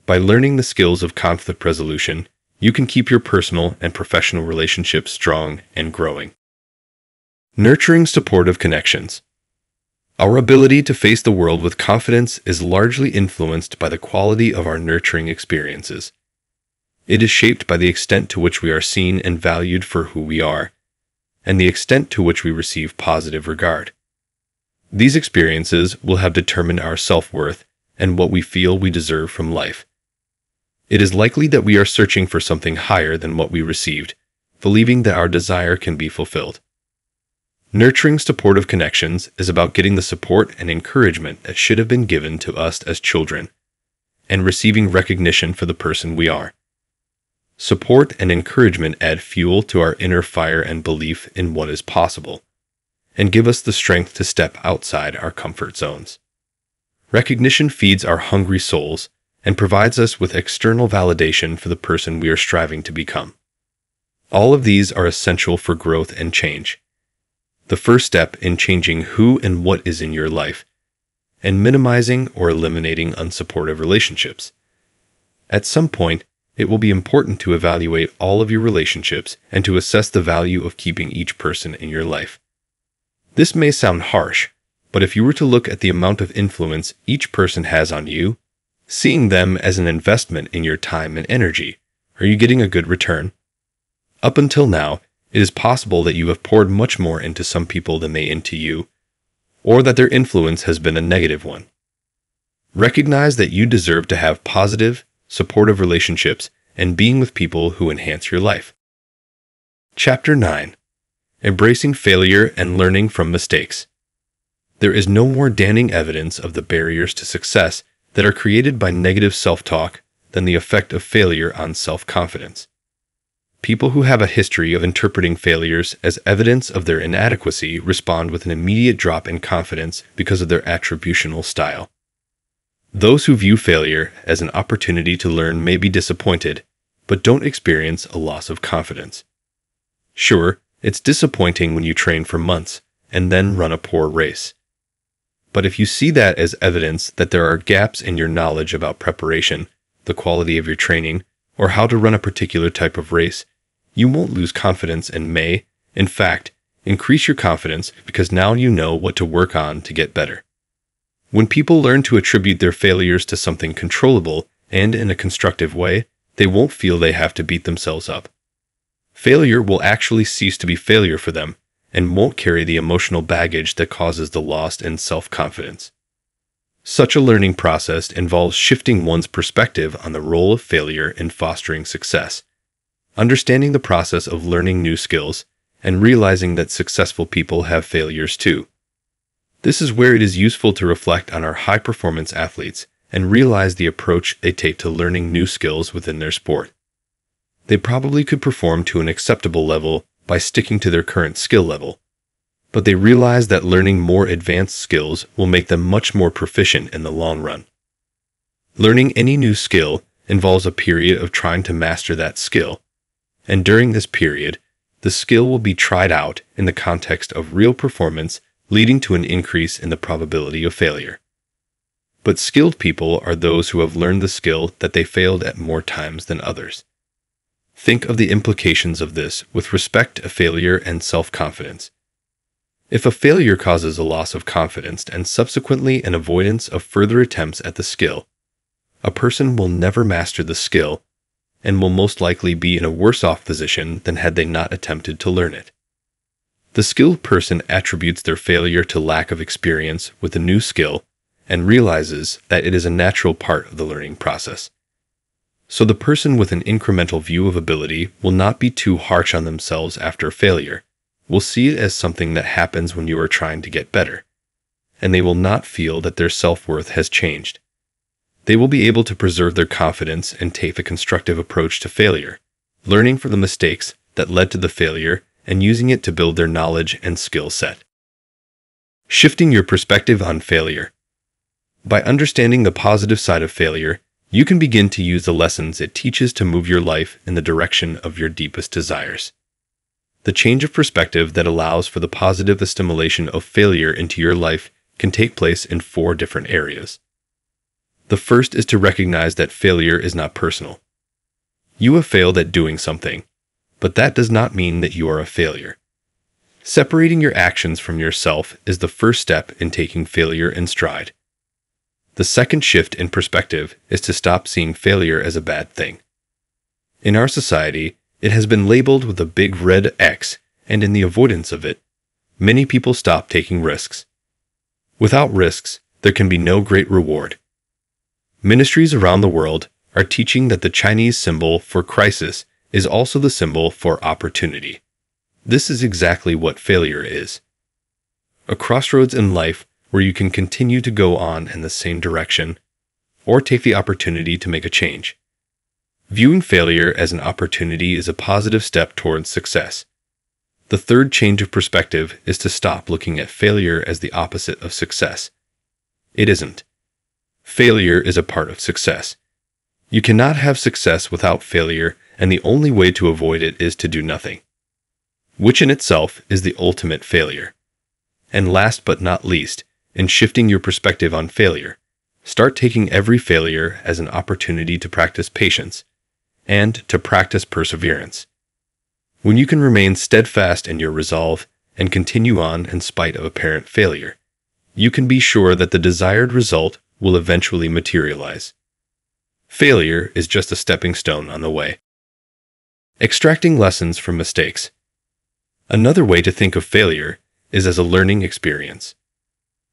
By learning the skills of conflict resolution, you can keep your personal and professional relationships strong and growing. Nurturing supportive connections. Our ability to face the world with confidence is largely influenced by the quality of our nurturing experiences. It is shaped by the extent to which we are seen and valued for who we are, and the extent to which we receive positive regard. These experiences will have determined our self-worth and what we feel we deserve from life. It is likely that we are searching for something higher than what we received, believing that our desire can be fulfilled. Nurturing supportive connections is about getting the support and encouragement that should have been given to us as children, and receiving recognition for the person we are. Support and encouragement add fuel to our inner fire and belief in what is possible, and give us the strength to step outside our comfort zones. Recognition feeds our hungry souls and provides us with external validation for the person we are striving to become. All of these are essential for growth and change. The first step in changing who and what is in your life, and minimizing or eliminating unsupportive relationships. At some point, it will be important to evaluate all of your relationships and to assess the value of keeping each person in your life. This may sound harsh, but if you were to look at the amount of influence each person has on you, seeing them as an investment in your time and energy. Are you getting a good return? Up until now, it is possible that you have poured much more into some people than they into you, or that their influence has been a negative one. Recognize that you deserve to have positive, supportive relationships and being with people who enhance your life. Chapter nine. Embracing failure and learning from mistakes. There is no more damning evidence of the barriers to success that are created by negative self-talk than the effect of failure on self-confidence. People who have a history of interpreting failures as evidence of their inadequacy respond with an immediate drop in confidence because of their attributional style. Those who view failure as an opportunity to learn may be disappointed, but don't experience a loss of confidence. Sure, it's disappointing when you train for months and then run a poor race. But if you see that as evidence that there are gaps in your knowledge about preparation, the quality of your training, or how to run a particular type of race, you won't lose confidence and may, in fact, increase your confidence because now you know what to work on to get better. When people learn to attribute their failures to something controllable and in a constructive way, they won't feel they have to beat themselves up. Failure will actually cease to be failure for them and won't carry the emotional baggage that causes the loss in self-confidence. Such a learning process involves shifting one's perspective on the role of failure in fostering success, understanding the process of learning new skills, and realizing that successful people have failures too. This is where it is useful to reflect on our high-performance athletes and realize the approach they take to learning new skills within their sport. They probably could perform to an acceptable level by sticking to their current skill level, but they realize that learning more advanced skills will make them much more proficient in the long run. Learning any new skill involves a period of trying to master that skill, and during this period, the skill will be tried out in the context of real performance, leading to an increase in the probability of failure. But skilled people are those who have learned the skill that they failed at more times than others. Think of the implications of this with respect to failure and self-confidence. If a failure causes a loss of confidence and subsequently an avoidance of further attempts at the skill, a person will never master the skill and will most likely be in a worse-off position than had they not attempted to learn it. The skilled person attributes their failure to lack of experience with a new skill and realizes that it is a natural part of the learning process. So the person with an incremental view of ability will not be too harsh on themselves after failure, will see it as something that happens when you are trying to get better, and they will not feel that their self-worth has changed. They will be able to preserve their confidence and take a constructive approach to failure, learning from the mistakes that led to the failure and using it to build their knowledge and skill set. Shifting your perspective on failure. By understanding the positive side of failure, you can begin to use the lessons it teaches to move your life in the direction of your deepest desires. The change of perspective that allows for the positive assimilation of failure into your life can take place in four different areas. The first is to recognize that failure is not personal. You have failed at doing something, but that does not mean that you are a failure. Separating your actions from yourself is the first step in taking failure in stride. The second shift in perspective is to stop seeing failure as a bad thing. In our society, it has been labeled with a big red X, and in the avoidance of it, many people stop taking risks. Without risks, there can be no great reward. Ministries around the world are teaching that the Chinese symbol for crisis is also the symbol for opportunity. This is exactly what failure is. A crossroads in life where you can continue to go on in the same direction, or take the opportunity to make a change. Viewing failure as an opportunity is a positive step towards success. The third change of perspective is to stop looking at failure as the opposite of success. It isn't. Failure is a part of success. You cannot have success without failure, and the only way to avoid it is to do nothing, which in itself is the ultimate failure. And last but not least, in shifting your perspective on failure, start taking every failure as an opportunity to practice patience and to practice perseverance. When you can remain steadfast in your resolve and continue on in spite of apparent failure, you can be sure that the desired result will eventually materialize. Failure is just a stepping stone on the way. Extracting lessons from mistakes. Another way to think of failure is as a learning experience.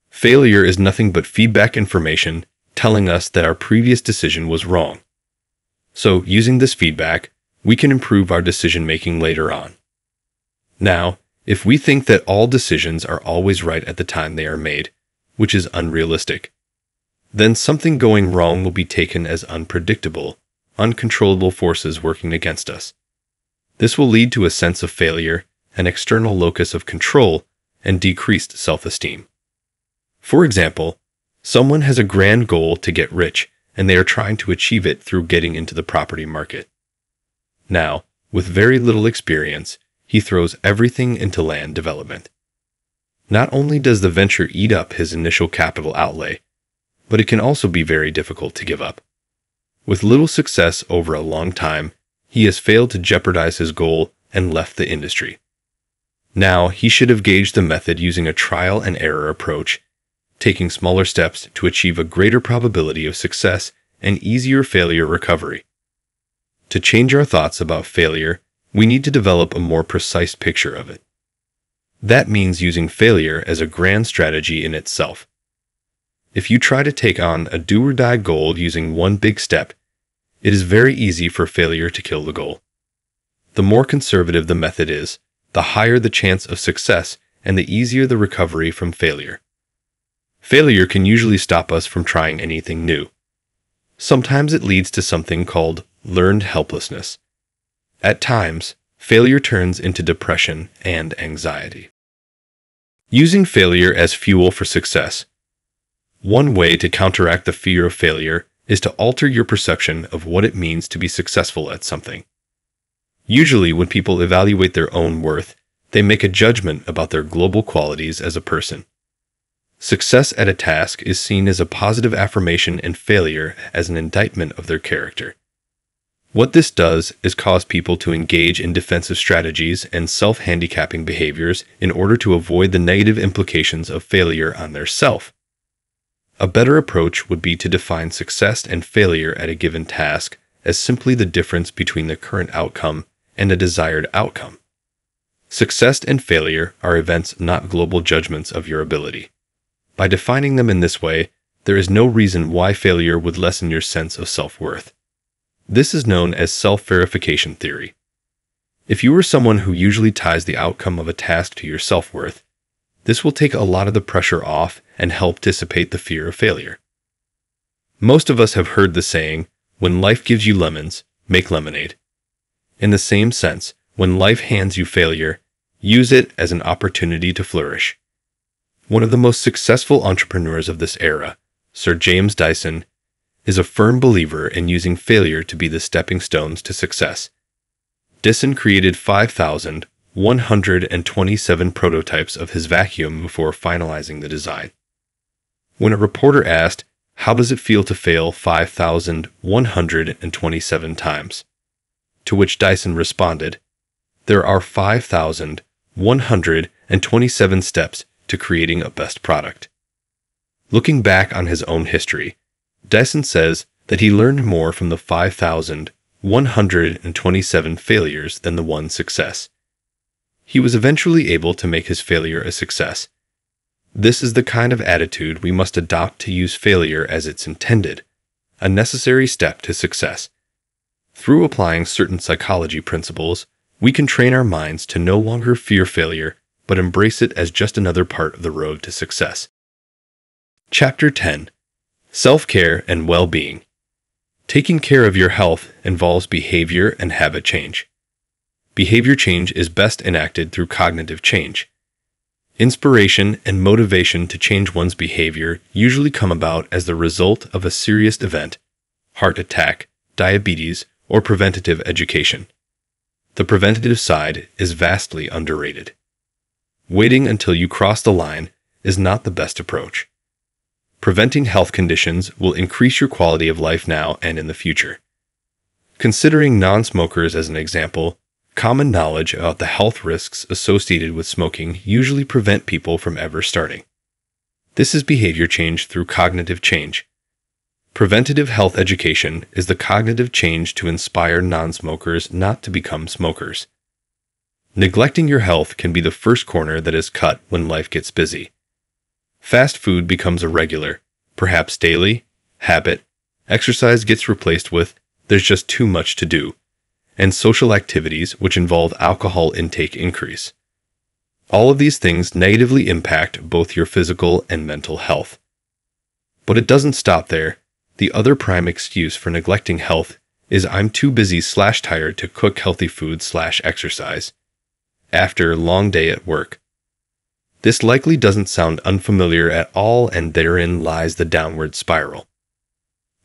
Failure is nothing but feedback information telling us that our previous decision was wrong. So, using this feedback, we can improve our decision-making later on. Now, if we think that all decisions are always right at the time they are made, which is unrealistic, then something going wrong will be taken as unpredictable, uncontrollable forces working against us. This will lead to a sense of failure, an external locus of control, and decreased self-esteem. For example, someone has a grand goal to get rich, and they are trying to achieve it through getting into the property market. Now, with very little experience, he throws everything into land development. Not only does the venture eat up his initial capital outlay, but it can also be very difficult to give up. With little success over a long time, he has failed to jeopardize his goal and left the industry. Now, he should have gauged the method using a trial and error approach, taking smaller steps to achieve a greater probability of success and easier failure recovery. To change our thoughts about failure, we need to develop a more precise picture of it. That means using failure as a grand strategy in itself. If you try to take on a do-or-die goal using one big step, it is very easy for failure to kill the goal. The more conservative the method is, the higher the chance of success and the easier the recovery from failure. Failure can usually stop us from trying anything new. Sometimes it leads to something called learned helplessness. At times, failure turns into depression and anxiety. Using failure as fuel for success. One way to counteract the fear of failure is to alter your perception of what it means to be successful at something. Usually, when people evaluate their own worth, they make a judgment about their global qualities as a person. Success at a task is seen as a positive affirmation and failure as an indictment of their character. What this does is cause people to engage in defensive strategies and self-handicapping behaviors in order to avoid the negative implications of failure on their self. A better approach would be to define success and failure at a given task as simply the difference between the current outcome and a desired outcome. Success and failure are events, not global judgments of your ability. By defining them in this way, there is no reason why failure would lessen your sense of self-worth. This is known as self-verification theory. If you are someone who usually ties the outcome of a task to your self-worth, this will take a lot of the pressure off and help dissipate the fear of failure. Most of us have heard the saying, when life gives you lemons, make lemonade. In the same sense, when life hands you failure, use it as an opportunity to flourish. One of the most successful entrepreneurs of this era, Sir James Dyson, is a firm believer in using failure to be the stepping stones to success. Dyson created five thousand one hundred twenty-seven prototypes of his vacuum before finalizing the design. When a reporter asked, "How does it feel to fail five thousand one hundred twenty-seven times?" to which Dyson responded, "There are five thousand one hundred twenty-seven steps to creating a best product." Looking back on his own history, Dyson says that he learned more from the five thousand one hundred twenty-seven failures than the one success. He was eventually able to make his failure a success. This is the kind of attitude we must adopt to use failure as it's intended, a necessary step to success. Through applying certain psychology principles, we can train our minds to no longer fear failure, but embrace it as just another part of the road to success. Chapter ten. Self-care and well-being. Taking care of your health involves behavior and habit change. Behavior change is best enacted through cognitive change. Inspiration and motivation to change one's behavior usually come about as the result of a serious event, heart attack, diabetes, or preventative education. The preventative side is vastly underrated. Waiting until you cross the line is not the best approach. Preventing health conditions will increase your quality of life now and in the future. Considering non-smokers as an example, common knowledge about the health risks associated with smoking usually prevent people from ever starting. This is behavior change through cognitive change. Preventative health education is the cognitive change to inspire non-smokers not to become smokers. Neglecting your health can be the first corner that is cut when life gets busy. Fast food becomes a regular, perhaps daily, habit. Exercise gets replaced with, there's just too much to do, and social activities which involve alcohol intake increase. All of these things negatively impact both your physical and mental health. But it doesn't stop there. The other prime excuse for neglecting health is I'm too busy slash tired to cook healthy food slash exercise after a long day at work. This likely doesn't sound unfamiliar at all, and therein lies the downward spiral.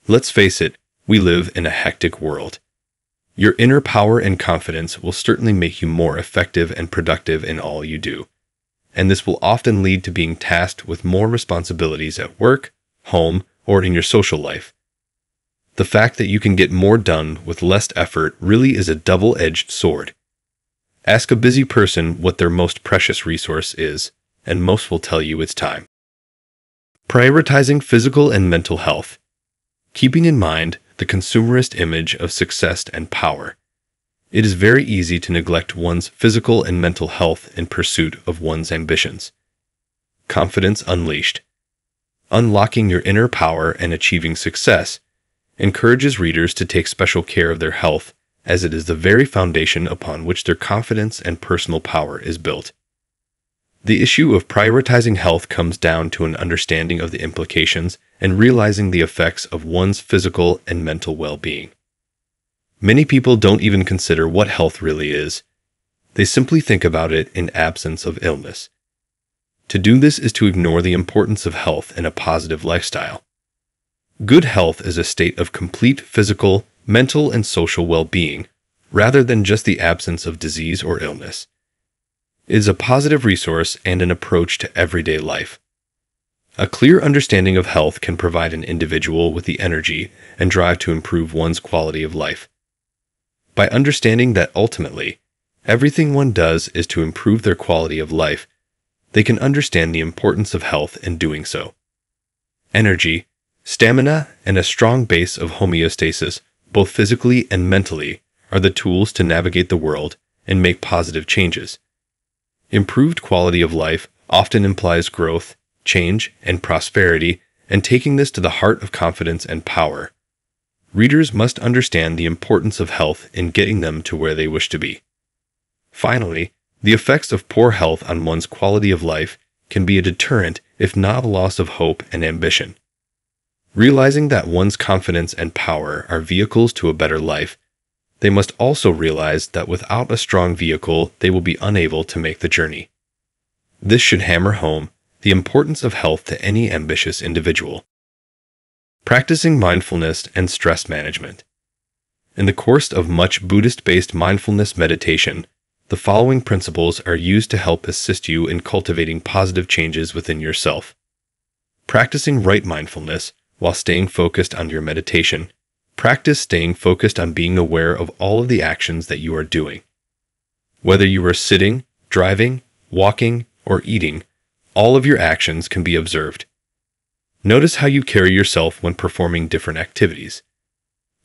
Let's face it, we live in a hectic world. Your inner power and confidence will certainly make you more effective and productive in all you do, and this will often lead to being tasked with more responsibilities at work, home, or in your social life. The fact that you can get more done with less effort really is a double-edged sword. Ask a busy person what their most precious resource is, and most will tell you it's time. Prioritizing physical and mental health. Keeping in mind the consumerist image of success and power, it is very easy to neglect one's physical and mental health in pursuit of one's ambitions. Confidence unleashed. Unlocking your inner power and achieving success encourages readers to take special care of their health, as it is the very foundation upon which their confidence and personal power is built. The issue of prioritizing health comes down to an understanding of the implications and realizing the effects of one's physical and mental well-being. Many people don't even consider what health really is. They simply think about it in absence of illness. To do this is to ignore the importance of health and a positive lifestyle. Good health is a state of complete physical, mental, and social well-being, rather than just the absence of disease or illness. It is a positive resource and an approach to everyday life. A clear understanding of health can provide an individual with the energy and drive to improve one's quality of life. By understanding that ultimately, everything one does is to improve their quality of life, they can understand the importance of health in doing so. Energy, stamina, and a strong base of homeostasis, both physically and mentally, are the tools to navigate the world and make positive changes. Improved quality of life often implies growth, change, and prosperity, and taking this to the heart of confidence and power. Readers must understand the importance of health in getting them to where they wish to be. Finally, the effects of poor health on one's quality of life can be a deterrent, if not a loss of hope and ambition. Realizing that one's confidence and power are vehicles to a better life, they must also realize that without a strong vehicle, they will be unable to make the journey. This should hammer home the importance of health to any ambitious individual. Practicing mindfulness and stress management. In the course of much Buddhist-based mindfulness meditation, the following principles are used to help assist you in cultivating positive changes within yourself. Practicing right mindfulness while staying focused on your meditation. Practice staying focused on being aware of all of the actions that you are doing. Whether you are sitting, driving, walking, or eating, all of your actions can be observed. Notice how you carry yourself when performing different activities.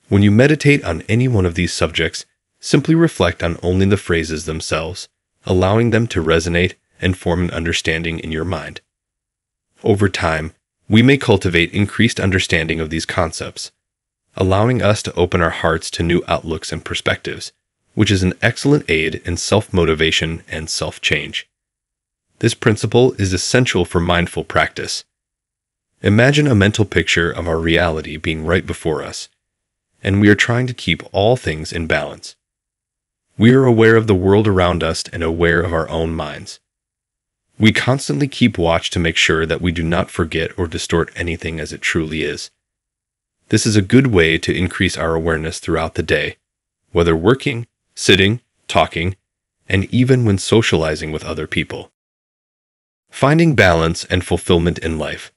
When you meditate on any one of these subjects, simply reflect on only the phrases themselves, allowing them to resonate and form an understanding in your mind. Over time, we may cultivate increased understanding of these concepts, allowing us to open our hearts to new outlooks and perspectives, which is an excellent aid in self-motivation and self-change. This principle is essential for mindful practice. Imagine a mental picture of our reality being right before us, and we are trying to keep all things in balance. We are aware of the world around us and aware of our own minds. We constantly keep watch to make sure that we do not forget or distort anything as it truly is. This is a good way to increase our awareness throughout the day, whether working, sitting, talking, and even when socializing with other people. Finding balance and fulfillment in life.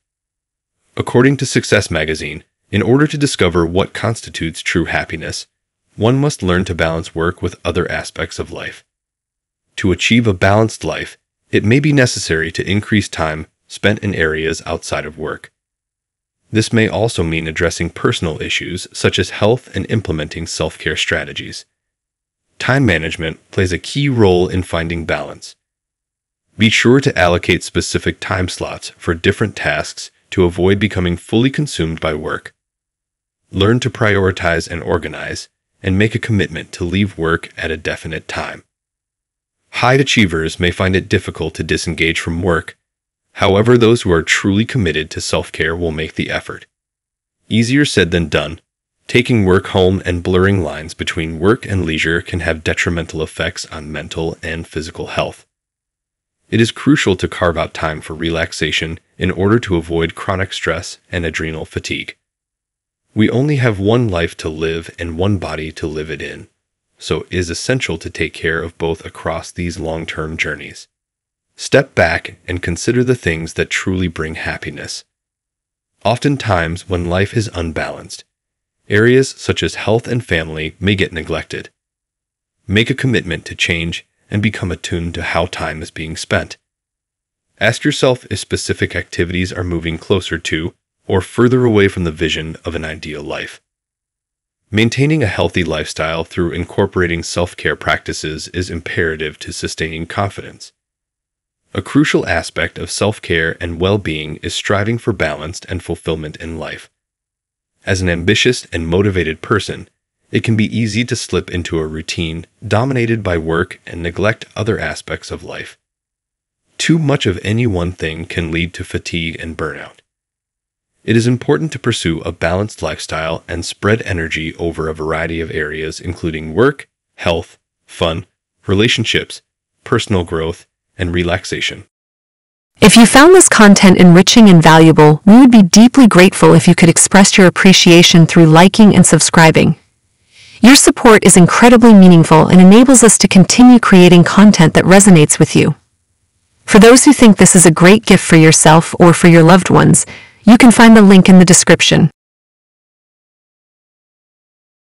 According to Success Magazine, in order to discover what constitutes true happiness, one must learn to balance work with other aspects of life. To achieve a balanced life, it may be necessary to increase time spent in areas outside of work. This may also mean addressing personal issues such as health and implementing self-care strategies. Time management plays a key role in finding balance. Be sure to allocate specific time slots for different tasks to avoid becoming fully consumed by work. Learn to prioritize and organize, and make a commitment to leave work at a definite time. High achievers may find it difficult to disengage from work. However, those who are truly committed to self-care will make the effort. Easier said than done. Taking work home and blurring lines between work and leisure can have detrimental effects on mental and physical health. It is crucial to carve out time for relaxation in order to avoid chronic stress and adrenal fatigue. We only have one life to live and one body to live it in, so it is essential to take care of both across these long-term journeys. Step back and consider the things that truly bring happiness. Oftentimes, when life is unbalanced, areas such as health and family may get neglected. Make a commitment to change and become attuned to how time is being spent. Ask yourself if specific activities are moving closer to or further away from the vision of an ideal life. Maintaining a healthy lifestyle through incorporating self-care practices is imperative to sustaining confidence. A crucial aspect of self-care and well-being is striving for balance and fulfillment in life. As an ambitious and motivated person, it can be easy to slip into a routine dominated by work and neglect other aspects of life. Too much of any one thing can lead to fatigue and burnout. It is important to pursue a balanced lifestyle and spread energy over a variety of areas including work, health, fun, relationships, personal growth, and relaxation. If you found this content enriching and valuable, we would be deeply grateful if you could express your appreciation through liking and subscribing. Your support is incredibly meaningful and enables us to continue creating content that resonates with you. For those who think this is a great gift for yourself or for your loved ones, you can find the link in the description.